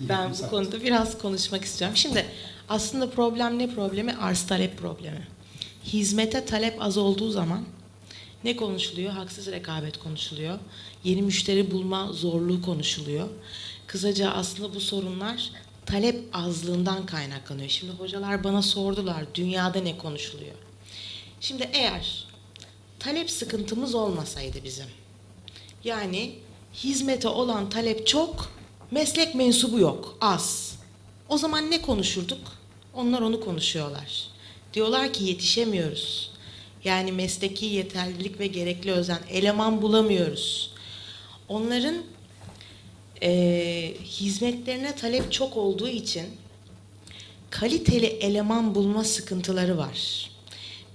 Ben bu konuda biraz konuşmak istiyorum. Şimdi aslında problem ne problemi? Arz talep problemi. Hizmete talep az olduğu zaman ne konuşuluyor? Haksız rekabet konuşuluyor. Yeni müşteri bulma zorluğu konuşuluyor. Kısaca aslında bu sorunlar talep azlığından kaynaklanıyor. Şimdi hocalar bana sordular, dünyada ne konuşuluyor? Şimdi eğer talep sıkıntımız olmasaydı bizim, yani hizmete olan talep çok, meslek mensubu yok, az. O zaman ne konuşurduk? Onlar onu konuşuyorlar. Diyorlar ki yetişemiyoruz. Yani mesleki yeterlilik ve gerekli özen, eleman bulamıyoruz. Onların hizmetlerine talep çok olduğu için kaliteli eleman bulma sıkıntıları var.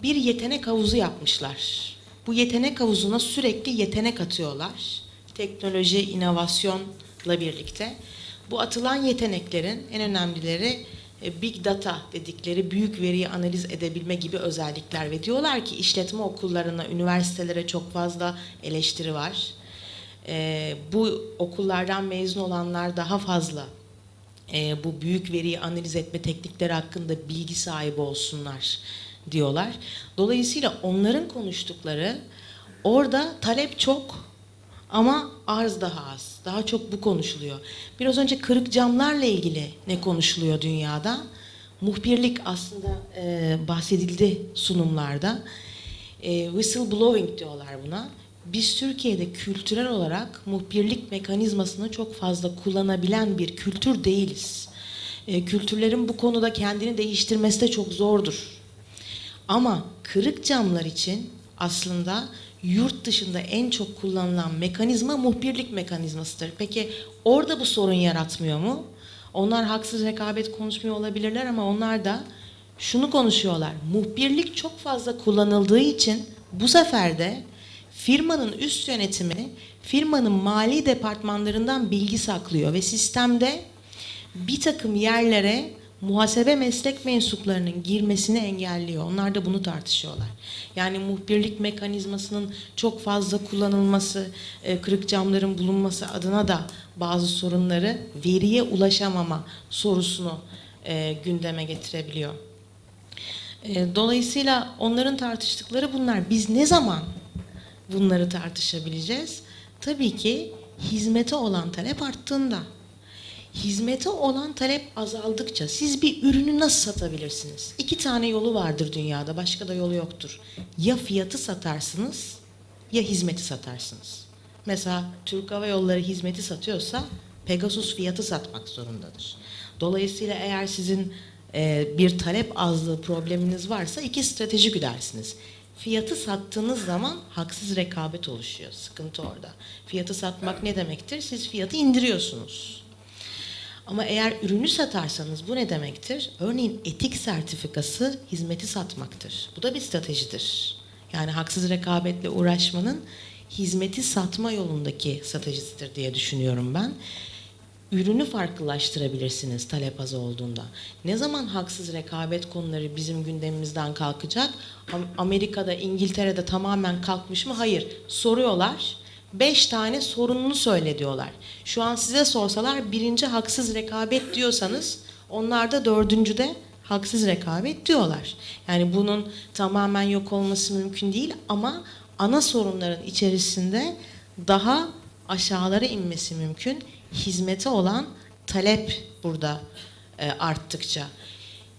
Bir yetenek havuzu yapmışlar. Bu yetenek havuzuna sürekli yetenek atıyorlar. Teknoloji, inovasyonla birlikte. Bu atılan yeteneklerin en önemlileri big data dedikleri büyük veriyi analiz edebilme gibi özellikler ve diyorlar ki işletme okullarına, üniversitelere çok fazla eleştiri var. Bu okullardan mezun olanlar daha fazla bu büyük veriyi analiz etme teknikleri hakkında bilgi sahibi olsunlar diyorlar. Dolayısıyla onların konuştukları orada talep çok ama arz daha az. Daha çok bu konuşuluyor. Biraz önce kırık camlarla ilgili ne konuşuluyor dünyada? Muhbirlik aslında bahsedildi sunumlarda. Whistleblowing diyorlar buna. Biz Türkiye'de kültürel olarak muhbirlik mekanizmasını çok fazla kullanabilen bir kültür değiliz. Kültürlerin bu konuda kendini değiştirmesi de çok zordur. Ama kırık camlar için aslında yurt dışında en çok kullanılan mekanizma muhbirlik mekanizmasıdır. Peki orada bu sorun yaratmıyor mu? Onlar haksız rekabet konuşmuyor olabilirler ama onlar da şunu konuşuyorlar. Muhbirlik çok fazla kullanıldığı için bu sefer de firmanın üst yönetimi firmanın mali departmanlarından bilgi saklıyor ve sistemde bir takım yerlere muhasebe meslek mensuplarının girmesini engelliyor. Onlar da bunu tartışıyorlar. Yani muhbirlik mekanizmasının çok fazla kullanılması, kırık camların bulunması adına da bazı sorunları, veriye ulaşamama sorusunu gündeme getirebiliyor. Dolayısıyla onların tartıştıkları bunlar. Biz ne zaman bunları tartışabileceğiz? Tabii ki hizmete olan talep arttığında. Hizmete olan talep azaldıkça siz bir ürünü nasıl satabilirsiniz? 2 tane yolu vardır dünyada, başka da yolu yoktur. Ya fiyatı satarsınız ya hizmeti satarsınız. Mesela Türk Hava Yolları hizmeti satıyorsa Pegasus fiyatı satmak zorundadır. Dolayısıyla eğer sizin bir talep azlığı probleminiz varsa 2 strateji güdersiniz. Fiyatı sattığınız zaman haksız rekabet oluşuyor. Sıkıntı orada. Fiyatı satmak ne demektir? Siz fiyatı indiriyorsunuz. Ama eğer ürünü satarsanız bu ne demektir? Örneğin etik sertifikası hizmeti satmaktır. Bu da bir stratejidir. Yani haksız rekabetle uğraşmanın hizmeti satma yolundaki stratejisidir diye düşünüyorum ben. Ürünü farklılaştırabilirsiniz talep az olduğunda. Ne zaman haksız rekabet konuları bizim gündemimizden kalkacak? Amerika'da, İngiltere'de tamamen kalkmış mı? Hayır. Soruyorlar. 5 tane sorununu söyle diyorlar. Şu an size sorsalar birinci haksız rekabet diyorsanız onlar da 4. de haksız rekabet diyorlar. Yani bunun tamamen yok olması mümkün değil ama ana sorunların içerisinde daha aşağılara inmesi mümkün. Hizmete olan talep burada arttıkça.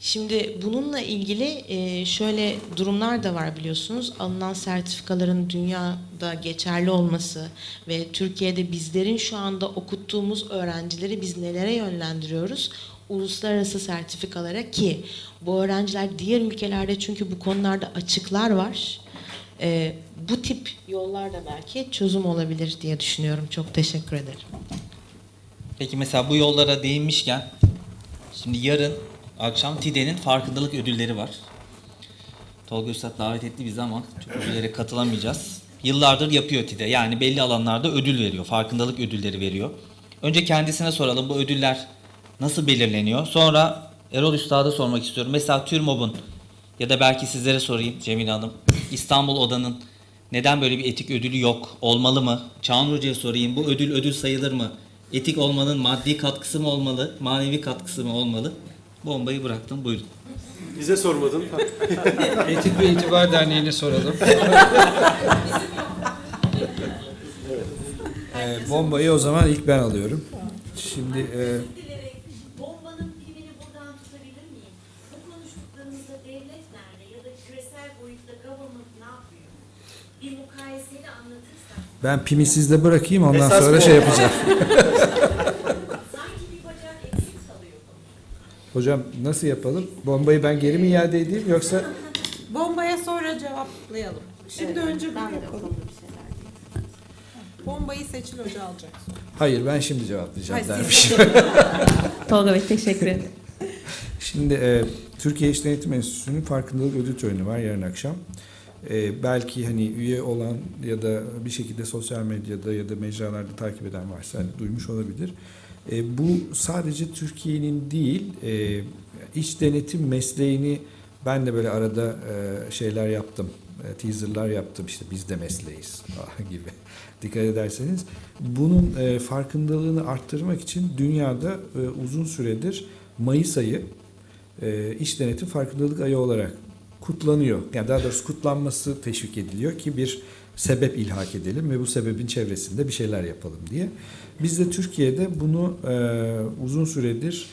Şimdi bununla ilgili şöyle durumlar da var biliyorsunuz. Alınan sertifikaların dünyada geçerli olması ve Türkiye'de bizlerin şu anda okuttuğumuz öğrencileri biz nelere yönlendiriyoruz? Uluslararası sertifikalara ki bu öğrenciler diğer ülkelerde çünkü bu konularda açıklar var. bu tip yollar da belki çözüm olabilir diye düşünüyorum. Çok teşekkür ederim. Peki mesela bu yollara değinmişken, şimdi yarın akşam TİDE'nin farkındalık ödülleri var. Tolga Üstad davet etti bizi ama çok ödüllere katılamayacağız. Yıllardır yapıyor TİDE. Yani belli alanlarda ödül veriyor. Farkındalık ödülleri veriyor. Önce kendisine soralım, bu ödüller nasıl belirleniyor? Sonra Erol Üstad'a sormak istiyorum. Mesela TÜRMOB'un, ya da belki sizlere sorayım Cemil Hanım, İstanbul Oda'nın neden böyle bir etik ödülü yok? Olmalı mı? Çağnur Hoca'ya sorayım. Bu ödül ödül sayılır mı? Etik olmanın maddi katkısı mı olmalı? Manevi katkısı mı olmalı? Bombayı bıraktım. Buyurun. Bize sormadın. Etik ve İtibar Derneği'ne soralım. Bombayı o zaman ilk ben alıyorum. Şimdi... Ben pimi sizde bırakayım, ondan esas sonra şey yapacağım. Hocam nasıl yapalım? Bombayı ben geri mi iade edeyim yoksa? Bombaya sonra cevaplayalım. Şimdi evet, önce ben yapalım. Bombayı Seçil Hoca alacak. Hayır, ben şimdi cevaplayacağım dermişim. Tolga Bey teşekkür ederim. Şimdi Türkiye İş Denetim Enstitüsü'nün farkındalık ödül töreni var yarın akşam. Belki hani üye olan ya da bir şekilde sosyal medyada ya da mecralarda takip eden varsa hani duymuş olabilir. Bu sadece Türkiye'nin değil, iç denetim mesleğini ben de böyle arada şeyler yaptım, teaserlar yaptım, işte biz de mesleğiz gibi dikkat ederseniz. Bunun farkındalığını arttırmak için dünyada uzun süredir Mayıs ayı iç denetim farkındalık ayı olarak kutlanıyor. Yani daha doğrusu kutlanması teşvik ediliyor ki bir sebep ilhak edelim ve bu sebebin çevresinde bir şeyler yapalım diye. Biz de Türkiye'de bunu uzun süredir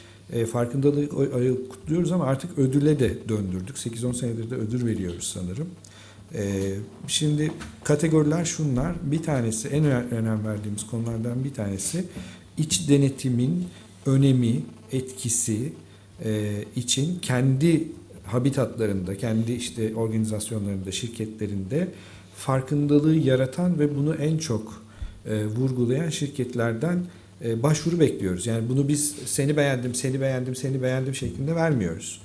farkındalık ayı kutluyoruz ama artık ödüle de döndürdük. 8-10 senedir de ödül veriyoruz sanırım. Şimdi kategoriler şunlar. Bir tanesi, en önem verdiğimiz konulardan bir tanesi, iç denetimin önemi, etkisi için kendi habitatlarında, kendi işte organizasyonlarında, şirketlerinde farkındalığı yaratan ve bunu en çok vurgulayan şirketlerden başvuru bekliyoruz. Yani bunu biz seni beğendim, seni beğendim, seni beğendim şeklinde vermiyoruz.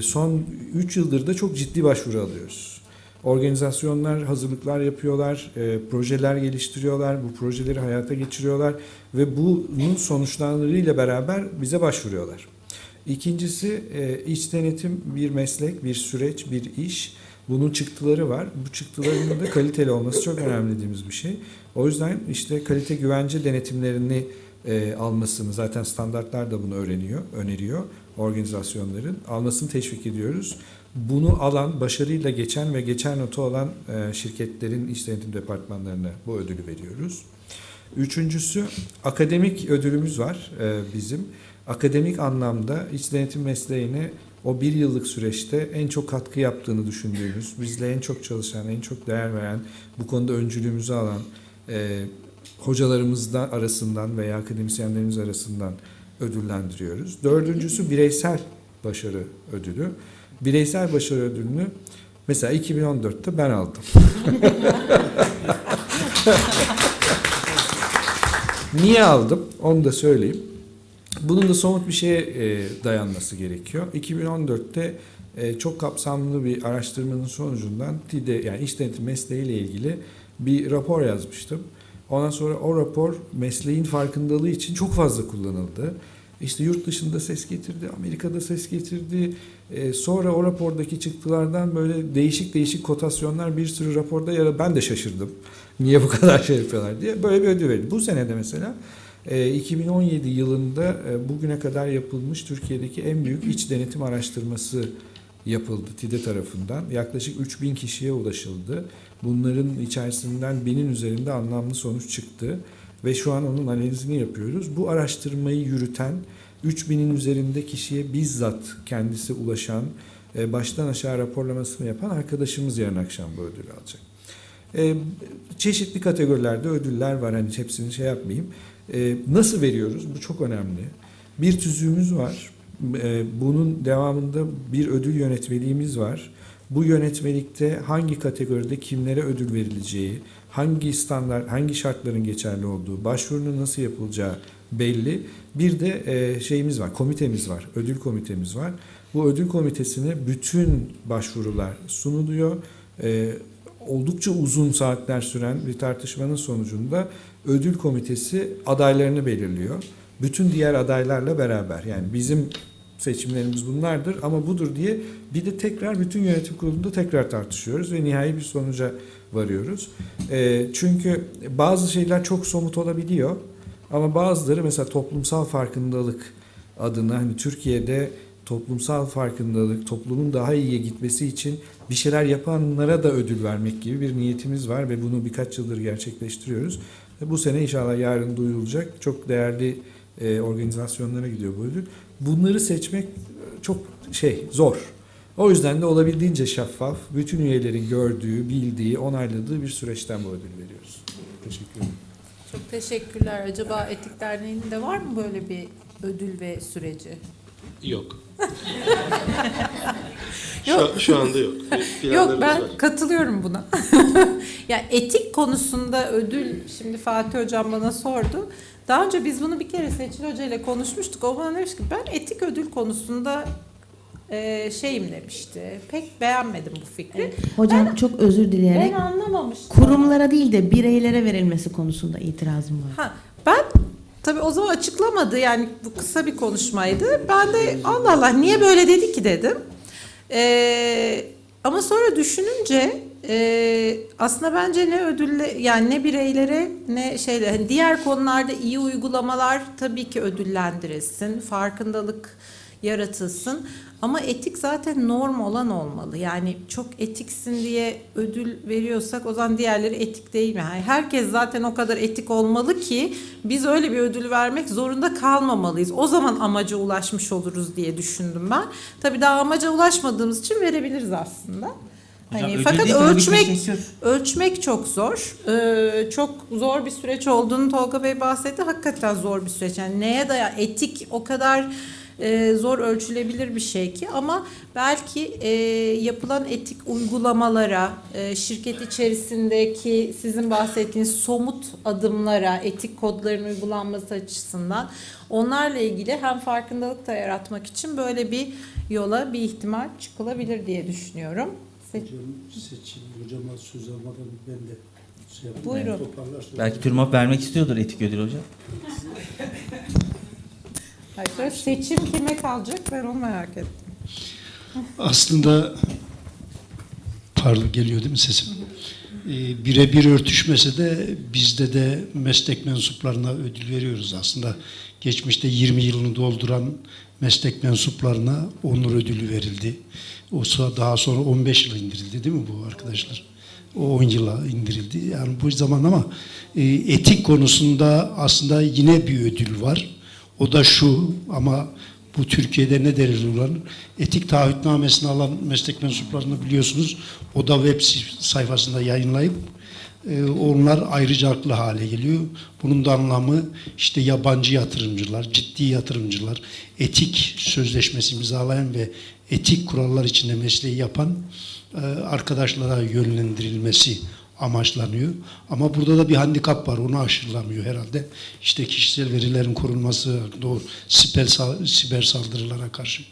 Son 3 yıldır da çok ciddi başvuru alıyoruz. Organizasyonlar hazırlıklar yapıyorlar, projeler geliştiriyorlar, bu projeleri hayata geçiriyorlar ve bunun sonuçlarıyla beraber bize başvuruyorlar. İkincisi, iç denetim bir meslek, bir süreç, bir iş. Bunun çıktıları var. Bu çıktıların da kaliteli olması çok önemli dediğimiz bir şey. O yüzden işte kalite güvence denetimlerini almasını, zaten standartlar da bunu öneriyor organizasyonların. Almasını teşvik ediyoruz. Bunu alan, başarıyla geçen ve geçer notu olan şirketlerin iç denetim departmanlarına bu ödülü veriyoruz. Üçüncüsü, akademik ödülümüz var bizim. Akademik anlamda iç denetim mesleğine o bir yıllık süreçte en çok katkı yaptığını düşündüğümüz, bizle en çok çalışan, en çok değer veren, bu konuda öncülüğümüzü alan hocalarımızdan arasından veya akademisyenlerimiz arasından ödüllendiriyoruz. Dördüncüsü bireysel başarı ödülü. Bireysel başarı ödülünü mesela 2014'te ben aldım. Niye aldım? Onu da söyleyeyim. Bunun da somut bir şeye dayanması gerekiyor. 2014'te çok kapsamlı bir araştırmanın sonucundan TİDE, yani iç denetim mesleğiyle ilgili bir rapor yazmıştım. Ondan sonra o rapor mesleğin farkındalığı için çok fazla kullanıldı. İşte yurt dışında ses getirdi, Amerika'da ses getirdi. Sonra o rapordaki çıktılardan böyle değişik değişik kotasyonlar bir sürü raporda ben de şaşırdım. Niye bu kadar şey yapıyorlar diye böyle bir ödül verildi. Bu senede mesela 2017 yılında bugüne kadar yapılmış Türkiye'deki en büyük iç denetim araştırması yapıldı TİDE tarafından. Yaklaşık 3000 kişiye ulaşıldı. Bunların içerisinden 1000'in üzerinde anlamlı sonuç çıktı. Ve şu an onun analizini yapıyoruz. Bu araştırmayı yürüten 3000'in üzerinde kişiye bizzat kendisi ulaşan, baştan aşağı raporlamasını yapan arkadaşımız yarın akşam bu ödülü alacak. Çeşitli kategorilerde ödüller var. Hani hepsini şey yapmayayım. Nasıl veriyoruz? Bu çok önemli. Bir tüzüğümüz var. Bunun devamında bir ödül yönetmeliğimiz var. bu yönetmelikte hangi kategoride kimlere ödül verileceği, hangi standart, hangi şartların geçerli olduğu, başvurunun nasıl yapılacağı belli. Bir de şeyimiz var, komitemiz var, ödül komitemiz var. Bu ödül komitesine bütün başvurular sunuluyor. Oldukça uzun saatler süren bir tartışmanın sonucunda ödül komitesi adaylarını belirliyor. Bütün diğer adaylarla beraber, yani bizim seçimlerimiz bunlardır ama budur diye bir de tekrar bütün yönetim kurulunda tekrar tartışıyoruz ve nihai bir sonuca varıyoruz. Çünkü bazı şeyler çok somut olabiliyor ama bazıları, mesela toplumsal farkındalık adına, hani Türkiye'de toplumsal farkındalık, toplumun daha iyiye gitmesi için bir şeyler yapanlara da ödül vermek gibi bir niyetimiz var ve bunu birkaç yıldır gerçekleştiriyoruz. Bu sene inşallah yarın duyulacak. Çok değerli organizasyonlara gidiyor bu ödül. Bunları seçmek çok zor. O yüzden de olabildiğince şeffaf, bütün üyelerin gördüğü, bildiği, onayladığı bir süreçten bu ödül veriyoruz. Teşekkür ederim. Çok teşekkürler. Acaba Etik Derneği'nin de var mı böyle bir ödül ve süreci? Yok. Şu anda yok. Yok, ben katılıyorum buna. Yani etik konusunda ödül, şimdi Fatih Hocam bana sordu. Daha önce biz bunu bir kere Seçil Hoca ile konuşmuştuk. O bana demiş ki ben etik ödül konusunda şeyim demişti. Pek beğenmedim bu fikri. Evet. Hocam ben, çok özür dileyerek. Ben anlamamıştım. Kurumlara değil de bireylere verilmesi konusunda itirazım var. Ha, ben tabii o zaman açıklamadı, yani bu kısa bir konuşmaydı. Ben de Allah Allah niye böyle dedi ki dedim. Ama sonra düşününce aslında bence ne ödülle, yani ne bireylere ne hani diğer konularda iyi uygulamalar tabii ki ödüllendirilsin, farkındalık yaratılsın. Ama etik zaten norm olan olmalı. Yani çok etiksin diye ödül veriyorsak o zaman diğerleri etik değil mi? Yani herkes zaten o kadar etik olmalı ki biz öyle bir ödül vermek zorunda kalmamalıyız. O zaman amaca ulaşmış oluruz diye düşündüm ben. Tabii daha amaca ulaşmadığımız için verebiliriz aslında. Hani, fakat ölçmek çok zor. Çok zor bir süreç olduğunu Tolga Bey bahsetti. Hakikaten zor bir süreç. Yani neye dayan? Etik o kadar zor ölçülebilir bir şey ki, ama belki yapılan etik uygulamalara, şirket içerisindeki sizin bahsettiğiniz somut adımlara, etik kodların uygulanması açısından onlarla ilgili hem farkındalık da yaratmak için böyle bir yola bir ihtimal çıkılabilir diye düşünüyorum. Seçil Hocama söz almadan ben de buyurun. Belki TÜRMOB vermek istiyordur etik ödül hocam. Hayır, seçim kime kalacak? Ben onu merak ettim. Aslında geliyor değil mi sesim? Birebir örtüşmese de bizde de meslek mensuplarına ödül veriyoruz aslında. Geçmişte 20 yılını dolduran meslek mensuplarına onur ödülü verildi. Daha sonra 15 yıla indirildi değil mi bu arkadaşlar? O 10 yıla indirildi. Yani bu zaman ama etik konusunda aslında yine bir ödül var. O da şu, ama bu Türkiye'de ne derece olan etik taahhütnamesini alan meslek mensuplarını biliyorsunuz. O da web sayfasında yayınlayıp onlar ayrıcalıklı hale geliyor. Bunun da anlamı işte yabancı yatırımcılar, ciddi yatırımcılar, etik sözleşmesi imzalayan ve etik kurallar içinde mesleği yapan arkadaşlara yönlendirilmesi amaçlanıyor. Ama burada da bir handikap var. Onu aşılamıyor herhalde. İşte kişisel verilerin korunması, doğru siber saldırılara karşı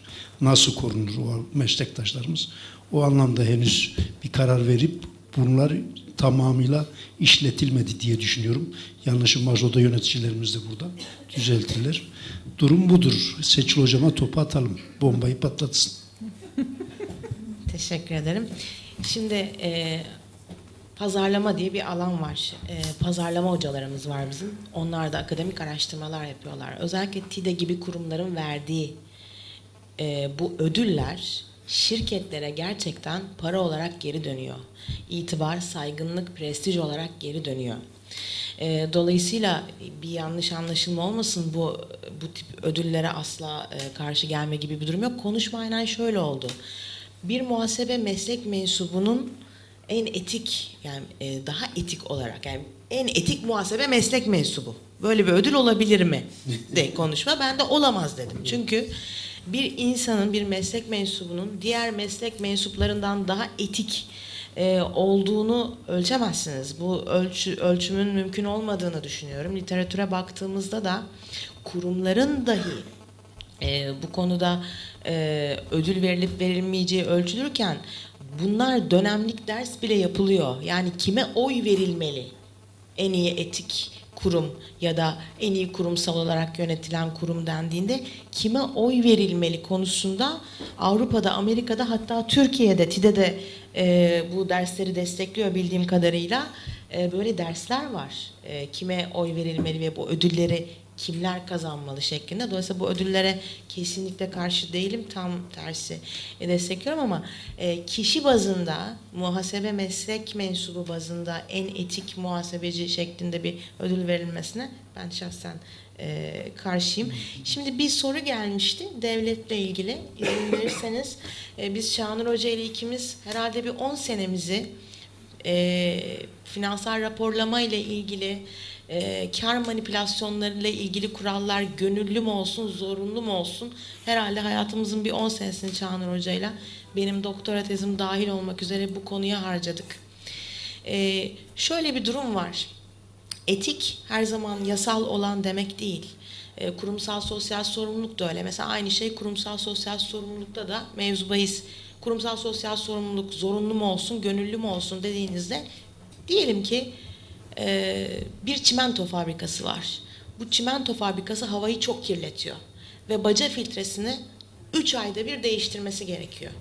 nasıl korunur o meslektaşlarımız? O anlamda henüz bir karar verip bunlar tamamıyla işletilmedi diye düşünüyorum. Yanlışım varsa o da yöneticilerimiz de burada düzeltirler. Durum budur. Seçil Hocama topu atalım. Bombayı patlatsın. Teşekkür ederim. Şimdi pazarlama diye bir alan var. Pazarlama hocalarımız var bizim. Onlar da akademik araştırmalar yapıyorlar. Özellikle TİDE gibi kurumların verdiği bu ödüller şirketlere gerçekten para olarak geri dönüyor. İtibar, saygınlık, prestij olarak geri dönüyor. Dolayısıyla bir yanlış anlaşılma olmasın, bu tip ödüllere asla karşı gelme gibi bir durum yok. Konuşma aynen şöyle oldu. Bir muhasebe meslek mensubunun en etik, yani daha etik olarak, yani en etik muhasebe meslek mensubu. Böyle bir ödül olabilir mi? De konuşma. Ben de olamaz dedim. Çünkü bir insanın, bir meslek mensubunun diğer meslek mensuplarından daha etik olduğunu ölçemezsiniz. Bu ölçümün mümkün olmadığını düşünüyorum. Literatüre baktığımızda da kurumların dahi bu konuda ödül verilip verilmeyeceği ölçülürken bunlar dönemlik ders bile yapılıyor. Yani kime oy verilmeli? En iyi etik kurum ya da en iyi kurumsal olarak yönetilen kurum dendiğinde kime oy verilmeli konusunda Avrupa'da, Amerika'da, hatta Türkiye'de TİDE'de bu dersleri destekliyor bildiğim kadarıyla. Böyle dersler var. Kime oy verilmeli ve bu ödülleri kimler kazanmalı şeklinde. Dolayısıyla bu ödüllere kesinlikle karşı değilim. Tam tersi destekliyorum ama kişi bazında, muhasebe meslek mensubu bazında en etik muhasebeci şeklinde bir ödül verilmesine ben şahsen karşıyım. Şimdi bir soru gelmişti devletle ilgili. İzin verirseniz biz Çağnur Hoca ile ikimiz herhalde bir 10 senemizi finansal raporlama ile ilgili, kar manipülasyonlarıyla ilgili kurallar gönüllü mü olsun, zorunlu mu olsun? Herhalde hayatımızın bir 10 senesini Çağnur Hoca'yla, benim doktora tezim dahil olmak üzere, bu konuya harcadık. Şöyle bir durum var. Etik her zaman yasal olan demek değil. Kurumsal sosyal sorumluluk da öyle. Mesela aynı şey kurumsal sosyal sorumlulukta da mevzu bahis. Kurumsal sosyal sorumluluk zorunlu mu olsun, gönüllü mü olsun dediğinizde, diyelim ki bir çimento fabrikası var. Bu çimento fabrikası havayı çok kirletiyor ve baca filtresini 3 ayda bir değiştirmesi gerekiyor.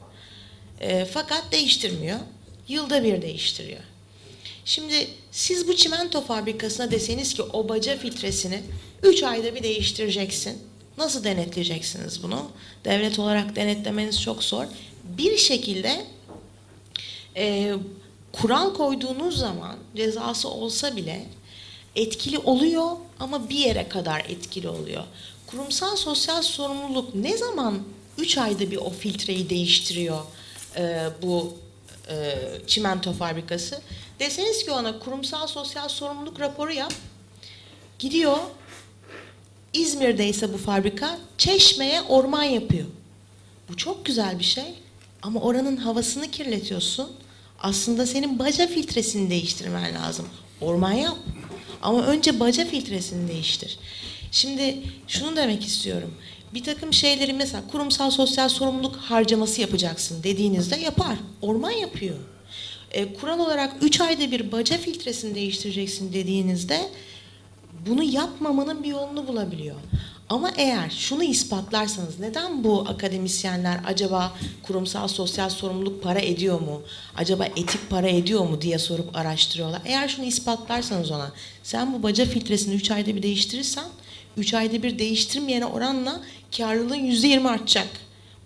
Fakat değiştirmiyor, yılda bir değiştiriyor. Şimdi siz bu çimento fabrikasına deseniz ki o baca filtresini 3 ayda bir değiştireceksin. Nasıl denetleyeceksiniz bunu? Devlet olarak denetlemeniz çok zor. Bir şekilde kural koyduğunuz zaman cezası olsa bile etkili oluyor ama bir yere kadar etkili oluyor. Kurumsal sosyal sorumluluk ne zaman 3 ayda bir o filtreyi değiştiriyor bu çimento fabrikası? Deseniz ki ona kurumsal sosyal sorumluluk raporu yap, gidiyor İzmir'de ise bu fabrika Çeşme'ye orman yapıyor. Bu çok güzel bir şey ama oranın havasını kirletiyorsun. Aslında senin baca filtresini değiştirmen lazım. Orman yap ama önce baca filtresini değiştir. Şimdi şunu demek istiyorum. Bir takım şeyleri mesela kurumsal sosyal sorumluluk harcaması yapacaksın dediğinizde yapar. Orman yapıyor. Kural olarak 3 ayda bir baca filtresini değiştireceksin dediğinizde bunu yapmamanın bir yolunu bulabiliyor. Ama eğer şunu ispatlarsanız, neden bu akademisyenler acaba kurumsal sosyal sorumluluk para ediyor mu, acaba etik para ediyor mu diye sorup araştırıyorlar. Eğer şunu ispatlarsanız ona, sen bu baca filtresini 3 ayda bir değiştirirsen, 3 ayda bir değiştirmeyene oranla karlılığın %20 artacak.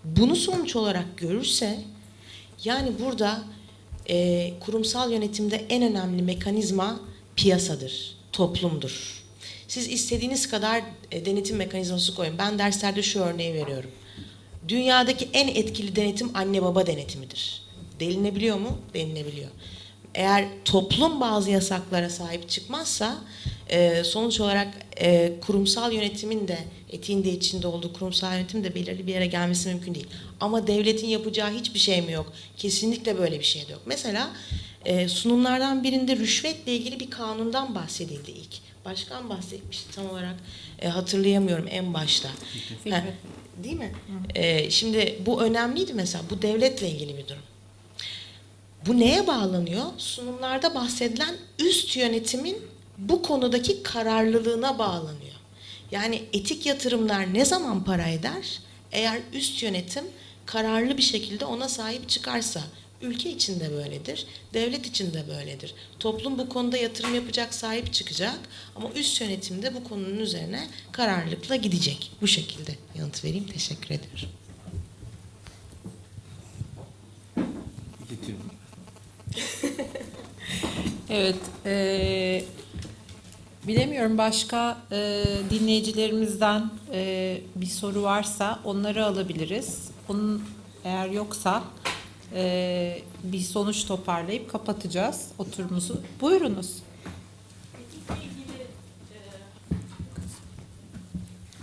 Bunu sonuç olarak görürse, yani burada kurumsal yönetimde en önemli mekanizma piyasadır, toplumdur. Siz istediğiniz kadar denetim mekanizması koyun. Ben derslerde şu örneği veriyorum. Dünyadaki en etkili denetim anne baba denetimidir. Delinebiliyor mu? Delinebiliyor. Eğer toplum bazı yasaklara sahip çıkmazsa sonuç olarak kurumsal yönetimin de, etiğin de içinde olduğu kurumsal yönetim de belirli bir yere gelmesi mümkün değil. Ama devletin yapacağı hiçbir şey mi yok? Kesinlikle böyle bir şey de yok. Mesela sunumlardan birinde rüşvetle ilgili bir kanundan bahsedildi ilk. Başkan bahsetmişti tam olarak hatırlayamıyorum en başta. Ha, değil mi? Şimdi bu önemliydi mesela. Bu devletle ilgili bir durum. Bu neye bağlanıyor? Sunumlarda bahsedilen üst yönetimin bu konudaki kararlılığına bağlanıyor. Yani etik yatırımlar ne zaman para eder? Eğer üst yönetim kararlı bir şekilde ona sahip çıkarsa. Ülke için de böyledir, devlet için de böyledir. Toplum bu konuda yatırım yapacak, sahip çıkacak ama üst yönetim de bu konunun üzerine kararlılıkla gidecek. Bu şekilde yanıt vereyim. Teşekkür ediyorum. Evet, bilemiyorum başka dinleyicilerimizden bir soru varsa onları alabiliriz. Eğer yoksa bir sonuç toparlayıp kapatacağız oturumuzu. Buyurunuz.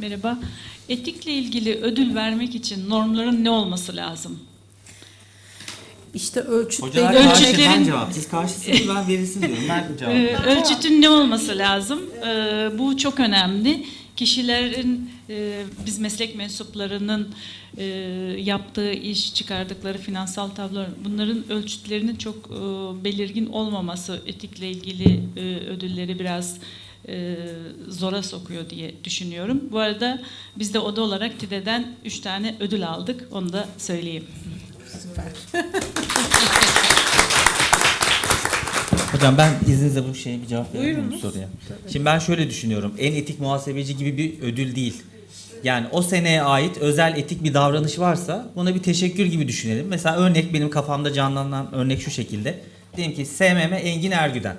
Merhaba. Etikle ilgili ödül vermek için normların ne olması lazım? İşte ölçütlerin cevap. Siz karşısınız, ben verirsin diyorum. Ölçütün ne olması lazım? Bu çok önemli. Kişilerin, biz meslek mensuplarının yaptığı iş, çıkardıkları finansal tablolar, bunların ölçütlerinin çok belirgin olmaması etikle ilgili ödülleri biraz zora sokuyor diye düşünüyorum. Bu arada biz de oda olarak TİDE'den 3 tane ödül aldık. Onu da söyleyeyim. Süper. Hocam ben izninizle bu şeye bir cevap vereyim bu soruya. Şimdi ben şöyle düşünüyorum. En etik muhasebeci gibi bir ödül değil. Yani o seneye ait özel etik bir davranış varsa buna bir teşekkür gibi düşünelim. Mesela örnek, benim kafamda canlanan örnek şu şekilde. Diyelim ki SMM Engin Ergüden.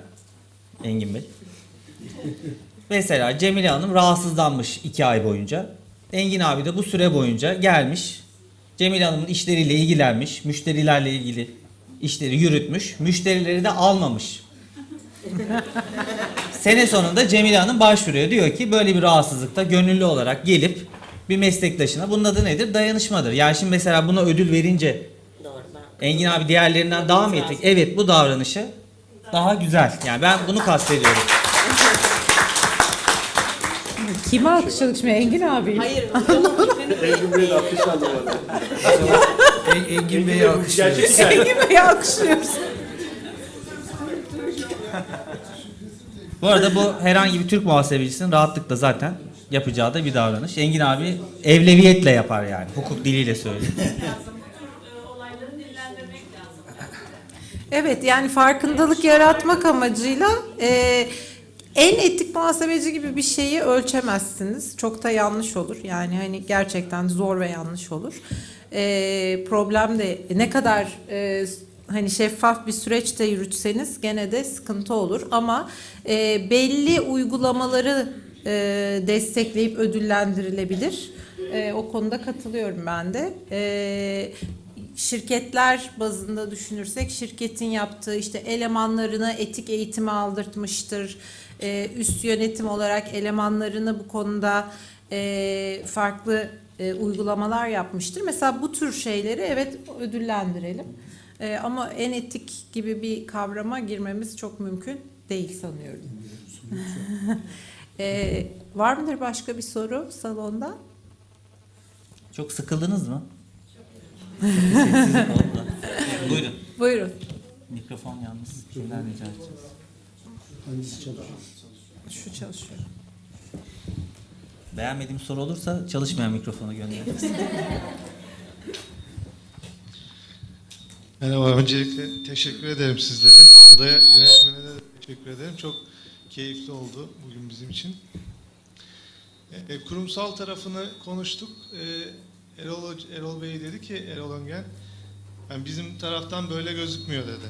Engin Bey. Mesela Cemile Hanım rahatsızlanmış 2 ay boyunca. Engin abi de bu süre boyunca gelmiş. Cemile Hanım'ın işleriyle ilgilenmiş. Müşterilerle ilgili işleri yürütmüş. Müşterileri de almamış. Sene sonunda Cemile Hanım başvuruyor. Diyor ki böyle bir rahatsızlıkta gönüllü olarak gelip bir meslektaşına, bunun adı nedir? Dayanışmadır. Yani şimdi mesela buna ödül verince Engin abi diğerlerinden daha mı etik? Evet, bu davranışı daha güzel. Yani ben bunu kastediyorum. Kime alkışladık şimdi? Engin abi. Hayır. Engin Bey'e alkışlandı. Engin Bey'e alkışlıyoruz. Engin Bey'e alkışlıyoruz. Bu arada bu herhangi bir Türk muhasebecisinin rahatlıkla zaten yapacağı da bir davranış. Engin abi evleviyetle yapar yani. Hukuk diliyle söylüyor. Olayları dillendirmek lazım. Evet, yani farkındalık yaratmak amacıyla en etik muhasebeci gibi bir şeyi ölçemezsiniz. Çok da yanlış olur. Yani hani gerçekten zor ve yanlış olur. Problem de ne kadar hani şeffaf bir süreçte yürütseniz gene de sıkıntı olur. Ama belli uygulamaları destekleyip ödüllendirilebilir. O konuda katılıyorum ben de. Şirketler bazında düşünürsek şirketin yaptığı işte elemanlarına etik eğitimi aldırtmıştır. Üst yönetim olarak elemanlarını bu konuda farklı uygulamalar yapmıştır. Mesela bu tür şeyleri evet ödüllendirelim. Ama en etik gibi bir kavrama girmemiz çok mümkün değil sanıyorum. Var mıdır başka bir soru salonda? Çok sıkıldınız mı? Buyurun. Buyurun. Mikrofon yalnız. Kimden rica edeceğiz? Hangisi çalışıyor? Şu çalışıyor. Beğenmediğim soru olursa çalışmayan mikrofonu göndereceğiz. Merhaba. Öncelikle teşekkür ederim sizlere. Odaya, yönetmene de teşekkür ederim. Çok keyifli oldu bugün bizim için. Kurumsal tarafını konuştuk. Erol Bey dedi ki, Erol ÖNGEN, yani bizim taraftan böyle gözükmüyor dedi.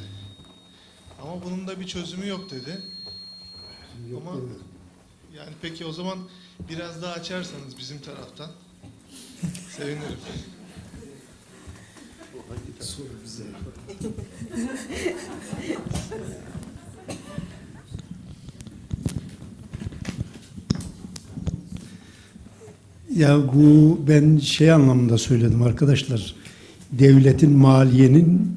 Ama bunun da bir çözümü yok dedi. Yok, ama yani peki o zaman biraz daha açarsanız bizim taraftan sevinirim. Soru bize. Ya bu ben şey anlamında söyledim arkadaşlar, devletin, maliyenin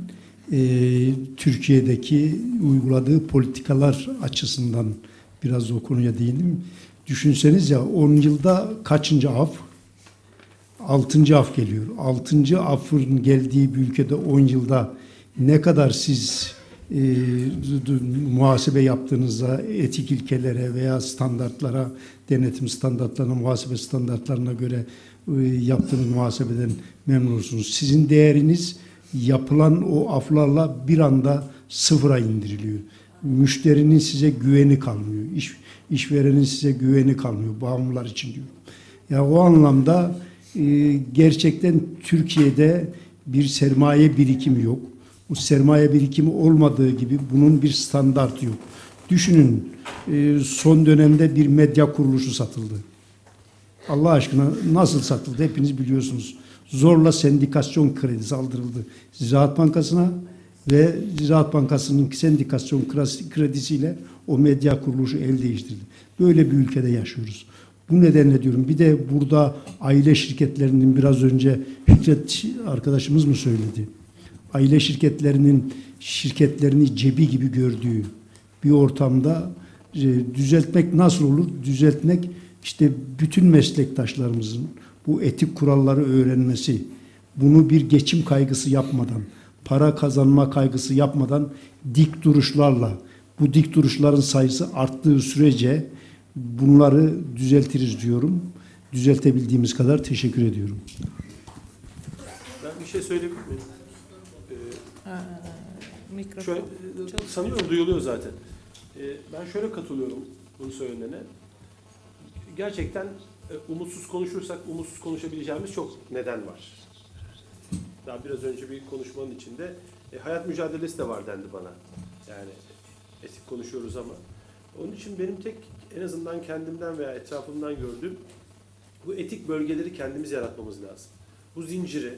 Türkiye'deki uyguladığı politikalar açısından biraz o konuya değindim. Düşünseniz ya 10 yılda kaçıncı af? 6. af geliyor. 6. afın geldiği bir ülkede 10 yılda ne kadar siz muhasebe yaptığınızda etik ilkelere veya standartlara, denetim standartlarına, muhasebe standartlarına göre yaptığınız muhasebeden memnunsunuz. Sizin değeriniz yapılan o aflarla bir anda sıfıra indiriliyor. Müşterinin size güveni kalmıyor. İşverenin size güveni kalmıyor. Bağımlılar için diyorum. Ya o anlamda gerçekten Türkiye'de bir sermaye birikimi yok. Bu sermaye birikimi olmadığı gibi bunun bir standartı yok. Düşünün, son dönemde bir medya kuruluşu satıldı. Allah aşkına nasıl satıldı hepiniz biliyorsunuz. Zorla sendikasyon kredisi aldırıldı Ziraat Bankası'na ve Ziraat Bankası'nın sendikasyon kredisiyle o medya kuruluşu el değiştirdi. Böyle bir ülkede yaşıyoruz. Bu nedenle diyorum, bir de burada aile şirketlerinin, biraz önce Fikret arkadaşımız mı söyledi? Aile şirketlerinin şirketlerini cebi gibi gördüğü bir ortamda düzeltmek nasıl olur? Düzeltmek işte bütün meslektaşlarımızın bu etik kuralları öğrenmesi, bunu bir geçim kaygısı yapmadan, para kazanma kaygısı yapmadan dik duruşlarla, bu dik duruşların sayısı arttığı sürece bunları düzeltiriz diyorum. Düzeltebildiğimiz kadar teşekkür ediyorum. Ben bir şey söyleyeyim mi? Şöyle, sanıyorum duyuluyor zaten. Ben şöyle katılıyorum bunu söylenene. Gerçekten umutsuz konuşursak umutsuz konuşabileceğimiz çok neden var. Daha biraz önce bir konuşmanın içinde hayat mücadelesi de var dendi bana. Yani etik konuşuyoruz ama. Onun için benim tek, en azından kendimden veya etrafımdan gördüğüm, bu etik bölgeleri kendimiz yaratmamız lazım. Bu zinciri,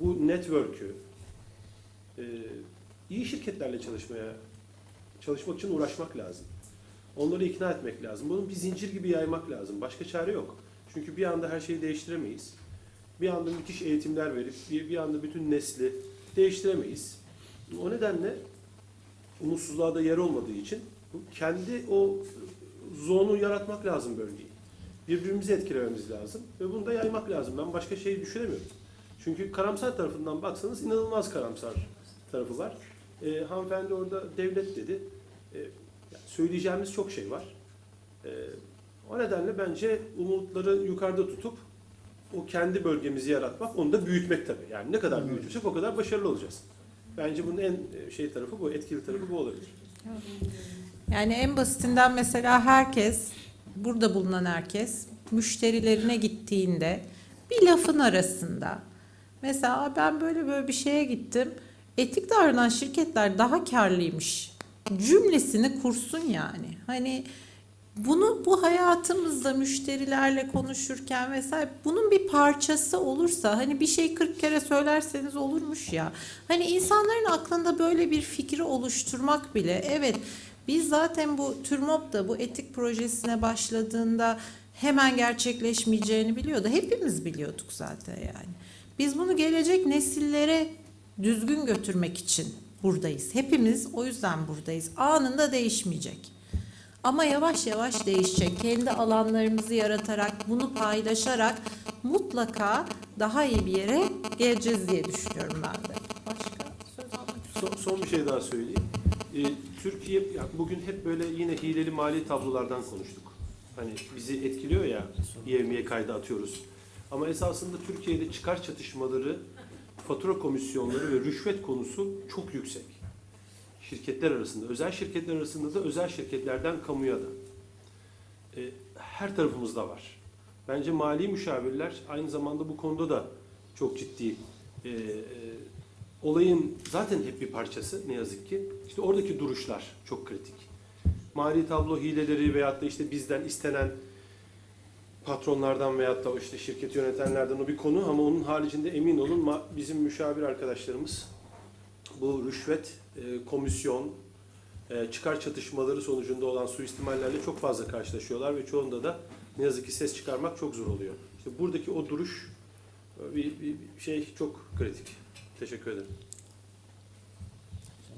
bu network'ü, iyi şirketlerle çalışmak için uğraşmak lazım. Onları ikna etmek lazım. Bunu bir zincir gibi yaymak lazım. Başka çare yok. Çünkü bir anda her şeyi değiştiremeyiz. Bir anda müthiş eğitimler verip bir anda bütün nesli değiştiremeyiz. O nedenle umutsuzluğa da yer olmadığı için kendi o zonu yaratmak lazım, bölgeyi. Birbirimizi etkilememiz lazım ve bunu da yaymak lazım. Ben başka şey düşünemiyorum. Çünkü karamsar tarafından baksanız inanılmaz karamsar tarafı var. Hanımefendi orada devlet dedi. Söyleyeceğimiz çok şey var. O nedenle bence umutları yukarıda tutup o kendi bölgemizi yaratmak, onu da büyütmek tabii. Yani ne kadar büyütürsek o kadar başarılı olacağız. Bence bunun en şey tarafı bu, etkili tarafı bu olabilir. Yani en basitinden mesela herkes, burada bulunan herkes müşterilerine gittiğinde bir lafın arasında mesela ben böyle bir şeye gittim, etik davranan şirketler daha karlıymış cümlesini kursun yani. Hani bunu bu hayatımızda müşterilerle konuşurken vesaire bunun bir parçası olursa, hani bir şey 40 kere söylerseniz olurmuş ya. Hani insanların aklında böyle bir fikri oluşturmak bile, evet biz zaten bu TÜRMOB'da bu etik projesine başladığında hemen gerçekleşmeyeceğini biliyordu. Hepimiz biliyorduk zaten yani. Biz bunu gelecek nesillere düzgün götürmek için buradayız. Hepimiz o yüzden buradayız. Anında değişmeyecek. Ama yavaş yavaş değişecek. Kendi alanlarımızı yaratarak, bunu paylaşarak mutlaka daha iyi bir yere geleceğiz diye düşünüyorum ben de. Başka söz almak son bir şey daha söyleyeyim. Türkiye, bugün hep böyle yine hileli mali tablolardan konuştuk. Hani bizi etkiliyor ya, IMF'ye kayda atıyoruz. Ama esasında Türkiye'de çıkar çatışmaları, fatura komisyonları ve rüşvet konusu çok yüksek. Şirketler arasında, özel şirketler arasında da, özel şirketlerden kamuya da. Her tarafımızda var. Bence mali müşavirler aynı zamanda bu konuda da çok ciddi olayın zaten hep bir parçası ne yazık ki. İşte oradaki duruşlar çok kritik. Mali tablo hileleri veyahut da işte bizden istenen patronlardan veyahut da işte şirketi yönetenlerden o bir konu, ama onun haricinde emin olun bizim müşavir arkadaşlarımız bu rüşvet, komisyon, çıkar çatışmaları sonucunda olan suistimallerle çok fazla karşılaşıyorlar ve çoğunda da ne yazık ki ses çıkarmak çok zor oluyor. İşte buradaki o duruş bir şey çok kritik. Teşekkür ederim.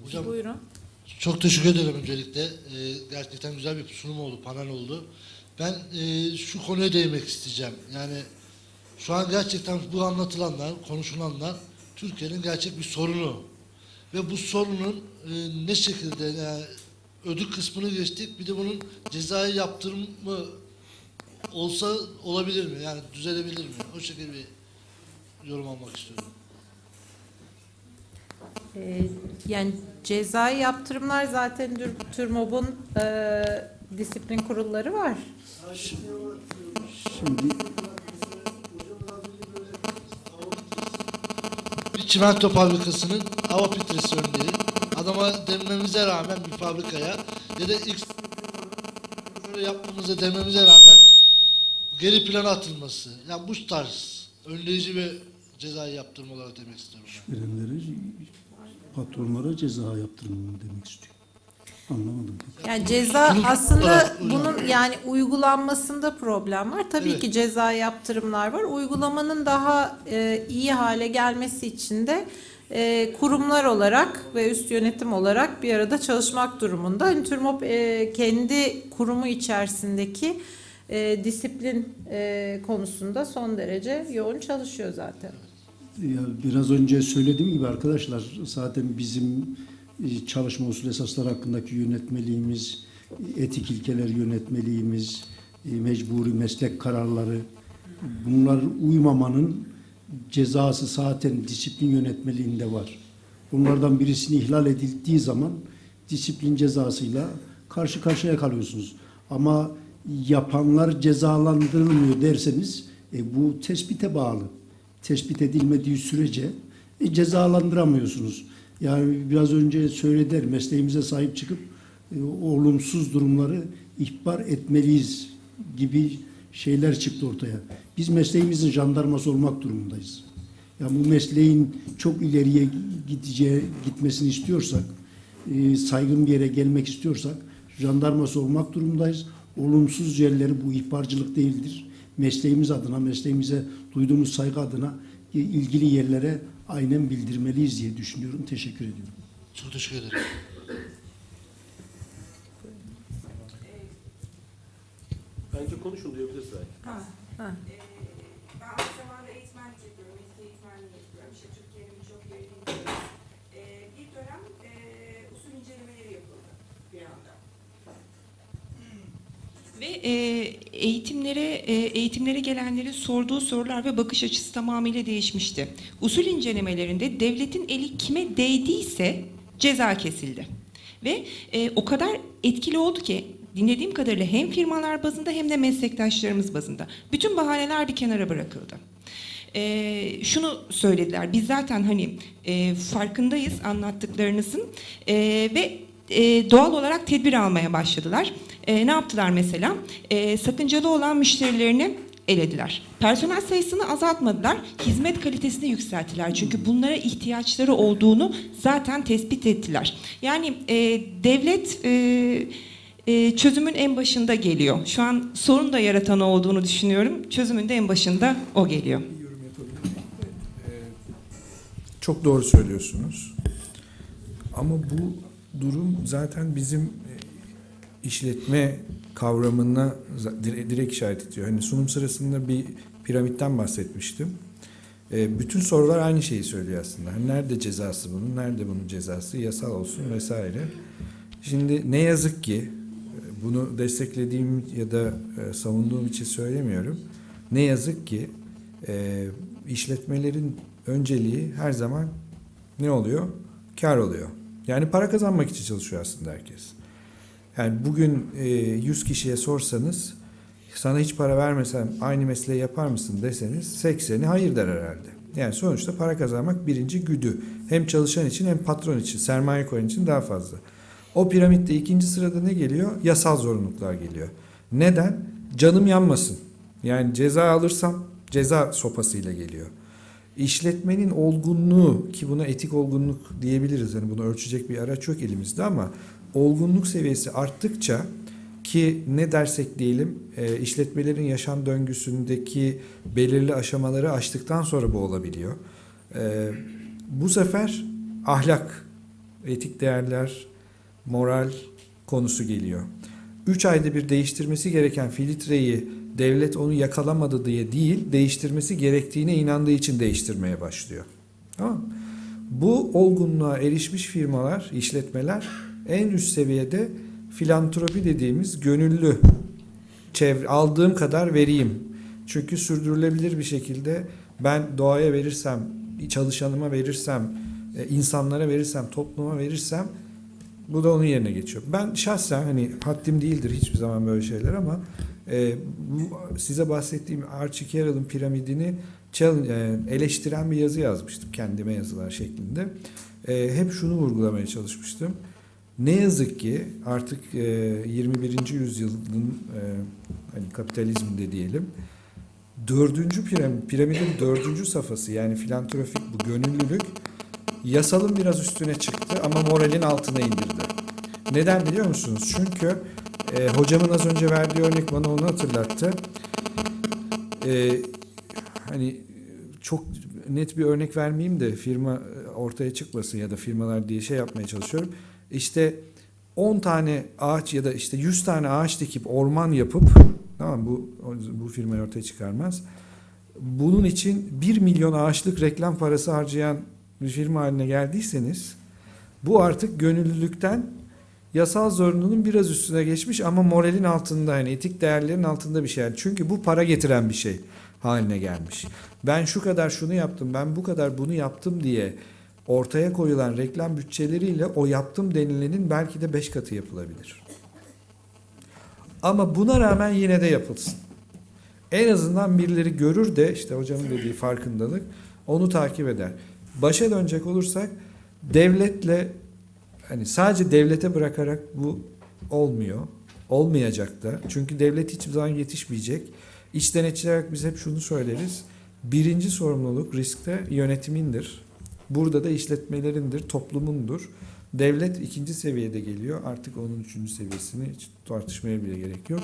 Hocam, buyurun. Çok teşekkür ederim öncelikle. Gerçekten güzel bir sunum oldu, panel oldu. Ben şu konuya değinmek isteyeceğim. Yani şu an gerçekten bu anlatılanlar, konuşulanlar Türkiye'nin gerçek bir sorunu. Ve bu sorunun ne şekilde, yani ödül kısmını geçtik, bir de bunun cezai yaptırımı olsa olabilir mi? Yani düzelebilir mi? O şekilde bir yorum almak istiyorum. Yani cezai yaptırımlar zaten TÜRMOB'un disiplin kurulları var. Şimdi bir çimento fabrikasının hava filtresi örneği, adama dememize rağmen, bir fabrikaya ya da ilk yapmamıza dememize rağmen geri plana atılması. Yani bu tarz önleyici ve cezai yaptırım olarak demek istiyorum. Verenlere, patronlara ceza yaptırımı demek istiyorum. Anlamadım. Yani ceza aslında bunun yani uygulanmasında problem var. Tabii ki ceza yaptırımlar var. Uygulamanın daha iyi hale gelmesi için de kurumlar olarak ve üst yönetim olarak bir arada çalışmak durumunda. Yani TÜRMOB kendi kurumu içerisindeki disiplin konusunda son derece yoğun çalışıyor zaten. Ya biraz önce söylediğim gibi arkadaşlar, zaten bizim çalışma usul esasları hakkındaki yönetmeliğimiz, etik ilkeler yönetmeliğimiz, mecburi meslek kararları, bunlar uymamanın cezası zaten disiplin yönetmeliğinde var. Bunlardan birisini ihlal edildiği zaman disiplin cezasıyla karşı karşıya kalıyorsunuz. Ama yapanlar cezalandırılmıyor derseniz bu tespite bağlı. Tespit edilmediği sürece cezalandıramıyorsunuz. Yani biraz önce söylediler, mesleğimize sahip çıkıp olumsuz durumları ihbar etmeliyiz gibi şeyler çıktı ortaya. Biz mesleğimizin jandarması olmak durumundayız. Yani bu mesleğin çok ileriye gitmesini istiyorsak, saygın bir yere gelmek istiyorsak jandarması olmak durumundayız. Olumsuz yerleri, bu ihbarcılık değildir. Mesleğimiz adına, mesleğimize duyduğumuz saygı adına ilgili yerlere aynen bildirmeliyiz diye düşünüyorum. Teşekkür ediyorum. Çok teşekkür ederim. Bence konuşun diyebiliriz belki. Ben aynı zamanda eğitmenlik yapıyorum. Eğitim eğitmenliği yapıyorum. İşte Türkiye'nin birçok yerinde bir dönem usul incelemeleri yapıldı bir anda. Ve eğitimlere gelenlerin sorduğu sorular ve bakış açısı tamamıyla değişmişti. Usul incelemelerinde devletin eli kime değdiyse ceza kesildi. Ve o kadar etkili oldu ki dinlediğim kadarıyla hem firmalar bazında hem de meslektaşlarımız bazında bütün bahaneler bir kenara bırakıldı. Şunu söylediler, biz zaten hani farkındayız anlattıklarınızın ve doğal olarak tedbir almaya başladılar. Ne yaptılar mesela? Sakıncalı olan müşterilerini elediler. Personel sayısını azaltmadılar. Hizmet kalitesini yükselttiler. Çünkü bunlara ihtiyaçları olduğunu zaten tespit ettiler. Yani devlet çözümün en başında geliyor. Şu an sorun da yaratan olduğunu düşünüyorum. Çözümün de en başında o geliyor. Çok doğru söylüyorsunuz. Ama bu durum zaten bizim işletme kavramına direkt işaret ediyor. Hani sunum sırasında bir piramitten bahsetmiştim. Bütün sorular aynı şeyi söylüyor aslında. Hani nerede cezası bunun, nerede bunun cezası, yasal olsun vesaire. Şimdi ne yazık ki, bunu desteklediğim ya da savunduğum için söylemiyorum. Ne yazık ki işletmelerin önceliği her zaman ne oluyor? Kar oluyor. Yani para kazanmak için çalışıyor aslında herkes. Yani bugün 100 kişiye sorsanız, sana hiç para vermesem aynı mesleği yapar mısın deseniz 80'i hayır der herhalde. Yani sonuçta para kazanmak birinci güdü. Hem çalışan için hem patron için, sermaye koyan için daha fazla. O piramitte ikinci sırada ne geliyor? Yasal zorunluluklar geliyor. Neden? Canım yanmasın. Yani ceza alırsam ceza sopasıyla geliyor. İşletmenin olgunluğu, ki buna etik olgunluk diyebiliriz. Yani bunu ölçecek bir araç yok elimizde ama olgunluk seviyesi arttıkça, ki ne dersek diyelim işletmelerin yaşam döngüsündeki belirli aşamaları aştıktan sonra bu olabiliyor. Bu sefer ahlak, etik değerler, moral konusu geliyor. 3 ayda bir değiştirmesi gereken filtreyi devlet onu yakalamadı diye değil, değiştirmesi gerektiğine inandığı için değiştirmeye başlıyor. Tamam mı? Bu olgunluğa erişmiş firmalar, işletmeler en üst seviyede filantropi dediğimiz gönüllü, aldığım kadar vereyim. Çünkü sürdürülebilir bir şekilde ben doğaya verirsem, çalışanıma verirsem, insanlara verirsem, topluma verirsem, bu da onun yerine geçiyor. Ben şahsen hani haddim değildir hiçbir zaman böyle şeyler ama size bahsettiğim Archie Carroll'ın piramidini eleştiren bir yazı yazmıştım. Kendime yazılar şeklinde. Hep şunu vurgulamaya çalışmıştım. Ne yazık ki artık 21. yüzyılın hani kapitalizminde diyelim, piramidin 4. safhası, yani filantropik bu gönüllülük yasalın biraz üstüne çıktı ama moralin altına indirdi. Neden biliyor musunuz? Çünkü hocamın az önce verdiği örnek bana onu hatırlattı. Hani çok net bir örnek vermeyeyim de firma ortaya çıkmasın ya da firmalar diye şey yapmaya çalışıyorum. İşte 10 tane ağaç ya da işte 100 tane ağaç dikip orman yapıp, tamam, bu firmayı ortaya çıkarmaz. Bunun için 1 milyon ağaçlık reklam parası harcayan bir firma haline geldiyseniz, bu artık gönüllülükten yasal zorunluluğun biraz üstüne geçmiş ama moralin altında, yani etik değerlerin altında bir şey. Yani çünkü bu para getiren bir şey haline gelmiş. Ben şu kadar şunu yaptım, ben bu kadar bunu yaptım diye ortaya koyulan reklam bütçeleriyle o yaptım denilenin belki de 5 katı yapılabilir. Ama buna rağmen yine de yapılsın. En azından birileri görür de, işte hocamın dediği farkındalık, onu takip eder. Başa dönecek olursak, devletle, hani sadece devlete bırakarak bu olmuyor. Olmayacak da. Çünkü devlet hiçbir zaman yetişmeyecek. İç denetçiler olarak biz hep şunu söyleriz. Birinci sorumluluk riskte yönetimindir. Burada da işletmelerindir, toplumundur. Devlet ikinci seviyede geliyor. Artık onun üçüncü seviyesini hiç tartışmaya bile gerek yok.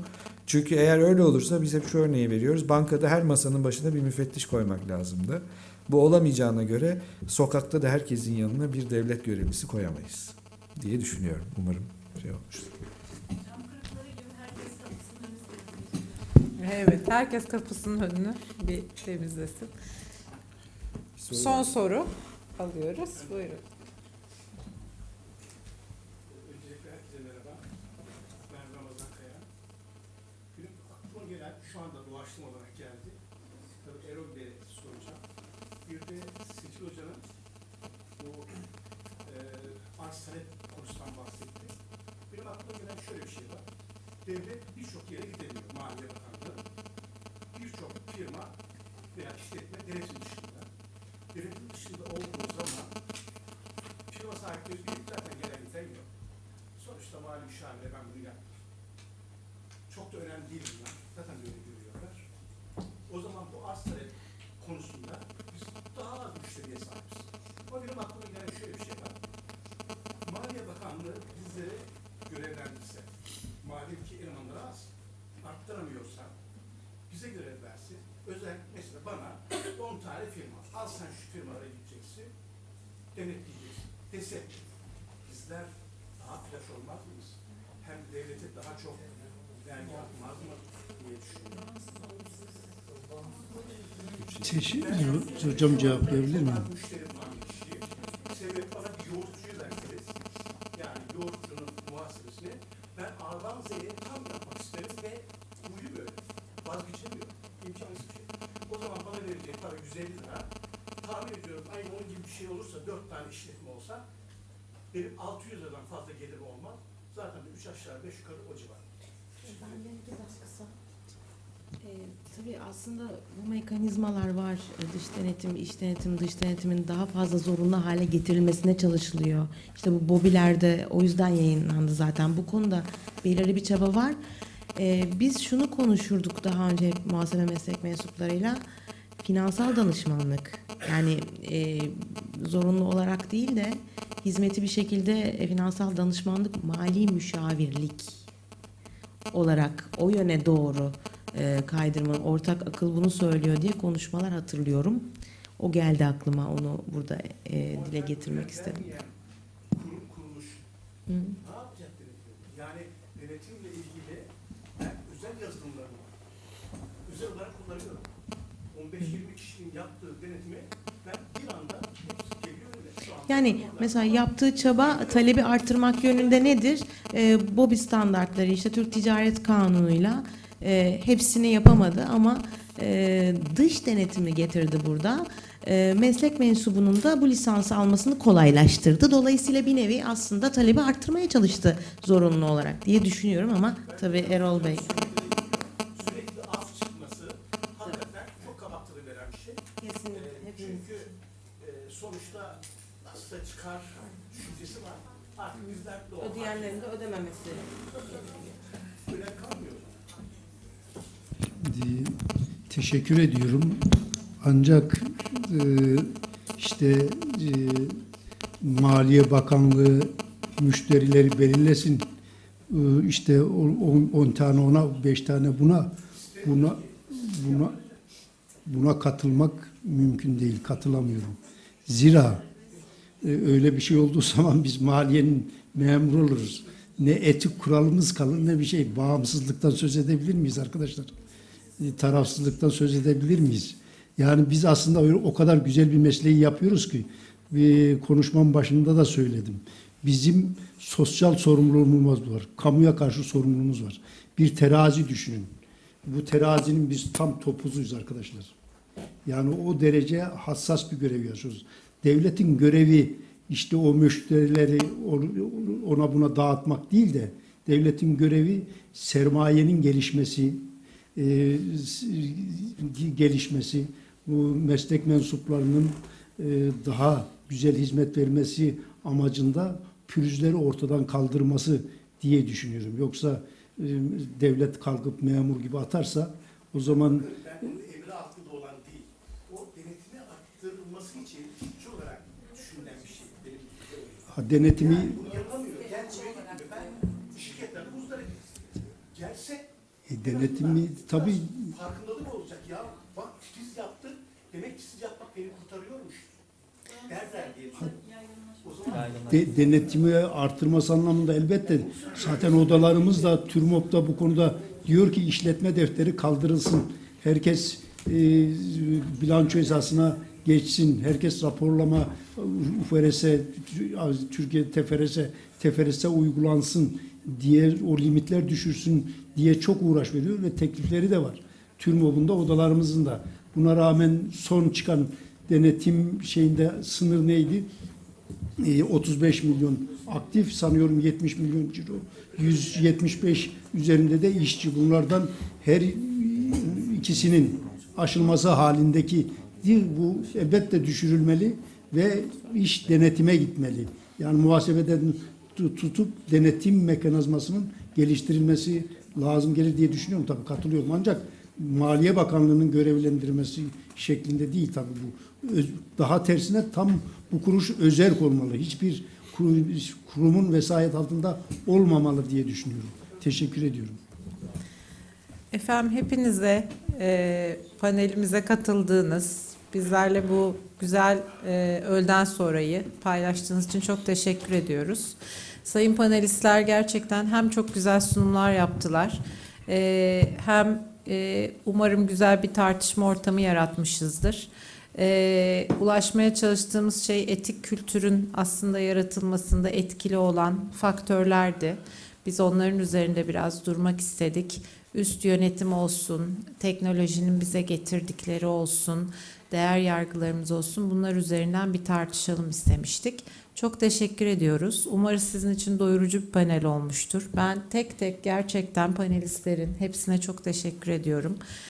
Çünkü eğer öyle olursa biz hep şu örneği veriyoruz. Bankada her masanın başına bir müfettiş koymak lazımdı. Bu olamayacağına göre sokakta da herkesin yanına bir devlet görevlisi koyamayız diye düşünüyorum. Umarım şey olmuştur. Evet, herkes kapısının önünü bir temizlesin. Son soru alıyoruz. Buyurun. Şu anda doğaçlım olarak geldi. Tabii Erol Bey'e soracağım. Bir de Seçil Hoca'nın bu arz-talep konusundan bahsetti. Benim aklıma gelen şöyle bir şey var. Devlet birçok yere gidemiyor Maliye Bakanlığı. Birçok firma veya işletme denetim dışında. Denetim dışında olduğu zaman firma sahipleri zaten gelen giden yok. Sonuçta mali müşavirle ben bunu yaptım. Çok da önemli değil bunlar. Zaten böyle görüyorlar. O zaman bu arz talep konusunda biz daha az müşteriye sahibiz. Ama benim aklıma gelen şöyle bir şey var. Maliye Bakanlığı bizlere görevlendirse, madem ki elemanları az, arttıramıyorsa, bize görev verse, özellikle mesela bana 10 tane firma, al sen şu firmalara gideceksin, denetleyeceksin dese, bizler daha flaş olmaz mıyız? Hem devlete daha çok hocam cevaplayabilir miyim? Sebep bana bir yoğurtçuyu verseniz, yani yoğurtçunun muhasebesini ben A'dan Z'ye tam yapmak isterim ve uyu böyle vazgeçemiyorum. İmkansız bir şey. O zaman bana verecek para 150 lira. Tahmin ediyorum aynı onun gibi bir şey olursa 4 tane işletme olsa benim 600 liradan fazla gelir olmaz. Zaten 3 aşağı 5 yukarı o civar. Benden biraz kısa. Tabii aslında bu mekanizmalar var. Dış denetim, iç denetim, dış denetimin daha fazla zorunlu hale getirilmesine çalışılıyor. İşte bu BOBİ'lerde o yüzden yayınlandı zaten. Bu konuda belirli bir çaba var. Biz şunu konuşurduk daha önce muhasebe meslek mensuplarıyla. Finansal danışmanlık. Yani zorunlu olarak değil de hizmeti bir şekilde finansal danışmanlık, mali müşavirlik olarak o yöne doğru kaydırma, ortak akıl bunu söylüyor diye konuşmalar hatırlıyorum. O geldi aklıma, onu burada dile getirmek istedim. Kurum kuruluş ne yapacak denetim? Yani denetimle ilgili özel yazılımlarım var. Özel olarak kullanıyorum. 15-20 kişinin yaptığı denetimi ben bir anda yani mesela yaptığı çaba talebi artırmak yönünde nedir? BOBİ standartları, işte Türk Ticaret Kanunu'yla hepsini yapamadı ama dış denetimi getirdi burada. Meslek mensubunun da bu lisansı almasını kolaylaştırdı. Dolayısıyla bir nevi aslında talebi artırmaya çalıştı zorunlu olarak diye düşünüyorum ama tabii Erol Bey. Sürekli af çıkması hakikaten çok kabaktırı veren bir şey. Kesinlikle. Çünkü sonuçta da çıkar düşüncesi var. Artık bizler de o diğerlerini de ödememesi. Öyle kalmıyor. Teşekkür ediyorum. Ancak işte Maliye Bakanlığı müşterileri belirlesin. İşte 10 tane ona, 5 tane buna katılmak mümkün değil. Katılamıyorum. Zira öyle bir şey olduğu zaman biz maliyenin memuru oluruz. Ne etik kuralımız kalır ne bir şey. Bağımsızlıktan söz edebilir miyiz arkadaşlar? Tarafsızlıktan söz edebilir miyiz? Yani biz aslında o kadar güzel bir mesleği yapıyoruz ki, konuşmam başında da söyledim. Bizim sosyal sorumluluğumuz var. Kamuya karşı sorumluluğumuz var. Bir terazi düşünün. Bu terazinin biz tam topuzuyuz arkadaşlar. Yani o derece hassas bir görev yaşıyoruz. Devletin görevi işte o müşterileri ona buna dağıtmak değil de, devletin görevi sermayenin gelişmesi, bu meslek mensuplarının daha güzel hizmet vermesi amacında pürüzleri ortadan kaldırması diye düşünüyorum. Yoksa devlet kalkıp memur gibi atarsa o zaman... Ben bunun emri altında olan değil. O denetimi arttırılması için şu olarak düşünülen bir şey. Benim denetimi... Yani bunu yapamıyor. Ben şirketlerle muzdarip gelsek denetimi tabii... Farkındalık olacak ya. Bak siz yaptın. Demek ki siz yapmak beni kurtarıyormuş. Derler diye. Denetimi artırması anlamında elbette zaten odalarımız da TÜRMOB'da bu konuda diyor ki işletme defteri kaldırılsın. Herkes bilanço esasına geçsin. Herkes raporlama Türkiye TFRS'e uygulansın diye o limitler düşürsün diye çok uğraş veriyor ve teklifleri de var. TÜRMOB'un da odalarımızın da. Buna rağmen son çıkan denetim şeyinde sınır neydi? 35 milyon aktif, sanıyorum 70 milyon ciro, 175 üzerinde de işçi. Bunlardan her ikisinin aşılması halindeki değil, bu elbette düşürülmeli ve iş denetime gitmeli. Yani muhasebeden tutup denetim mekanizmasının geliştirilmesi lazım gelir diye düşünüyorum. Tabii katılıyorum, ancak Maliye Bakanlığı'nın görevlendirmesi şeklinde değil tabii bu. Daha tersine tam bu kuruluş özerk olmalı. Hiçbir kurumun vesayet altında olmamalı diye düşünüyorum. Teşekkür ediyorum. Efendim hepinize panelimize katıldığınız, bizlerle bu güzel öğleden sonrayı paylaştığınız için çok teşekkür ediyoruz. Sayın panelistler gerçekten hem çok güzel sunumlar yaptılar, hem umarım güzel bir tartışma ortamı yaratmışızdır. Ulaşmaya çalıştığımız şey etik kültürün aslında yaratılmasında etkili olan faktörlerdi. Biz onların üzerinde biraz durmak istedik. Üst yönetim olsun, teknolojinin bize getirdikleri olsun, değer yargılarımız olsun, bunlar üzerinden bir tartışalım istemiştik. Çok teşekkür ediyoruz. Umarız sizin için doyurucu bir panel olmuştur. Ben tek tek gerçekten panelistlerin hepsine çok teşekkür ediyorum.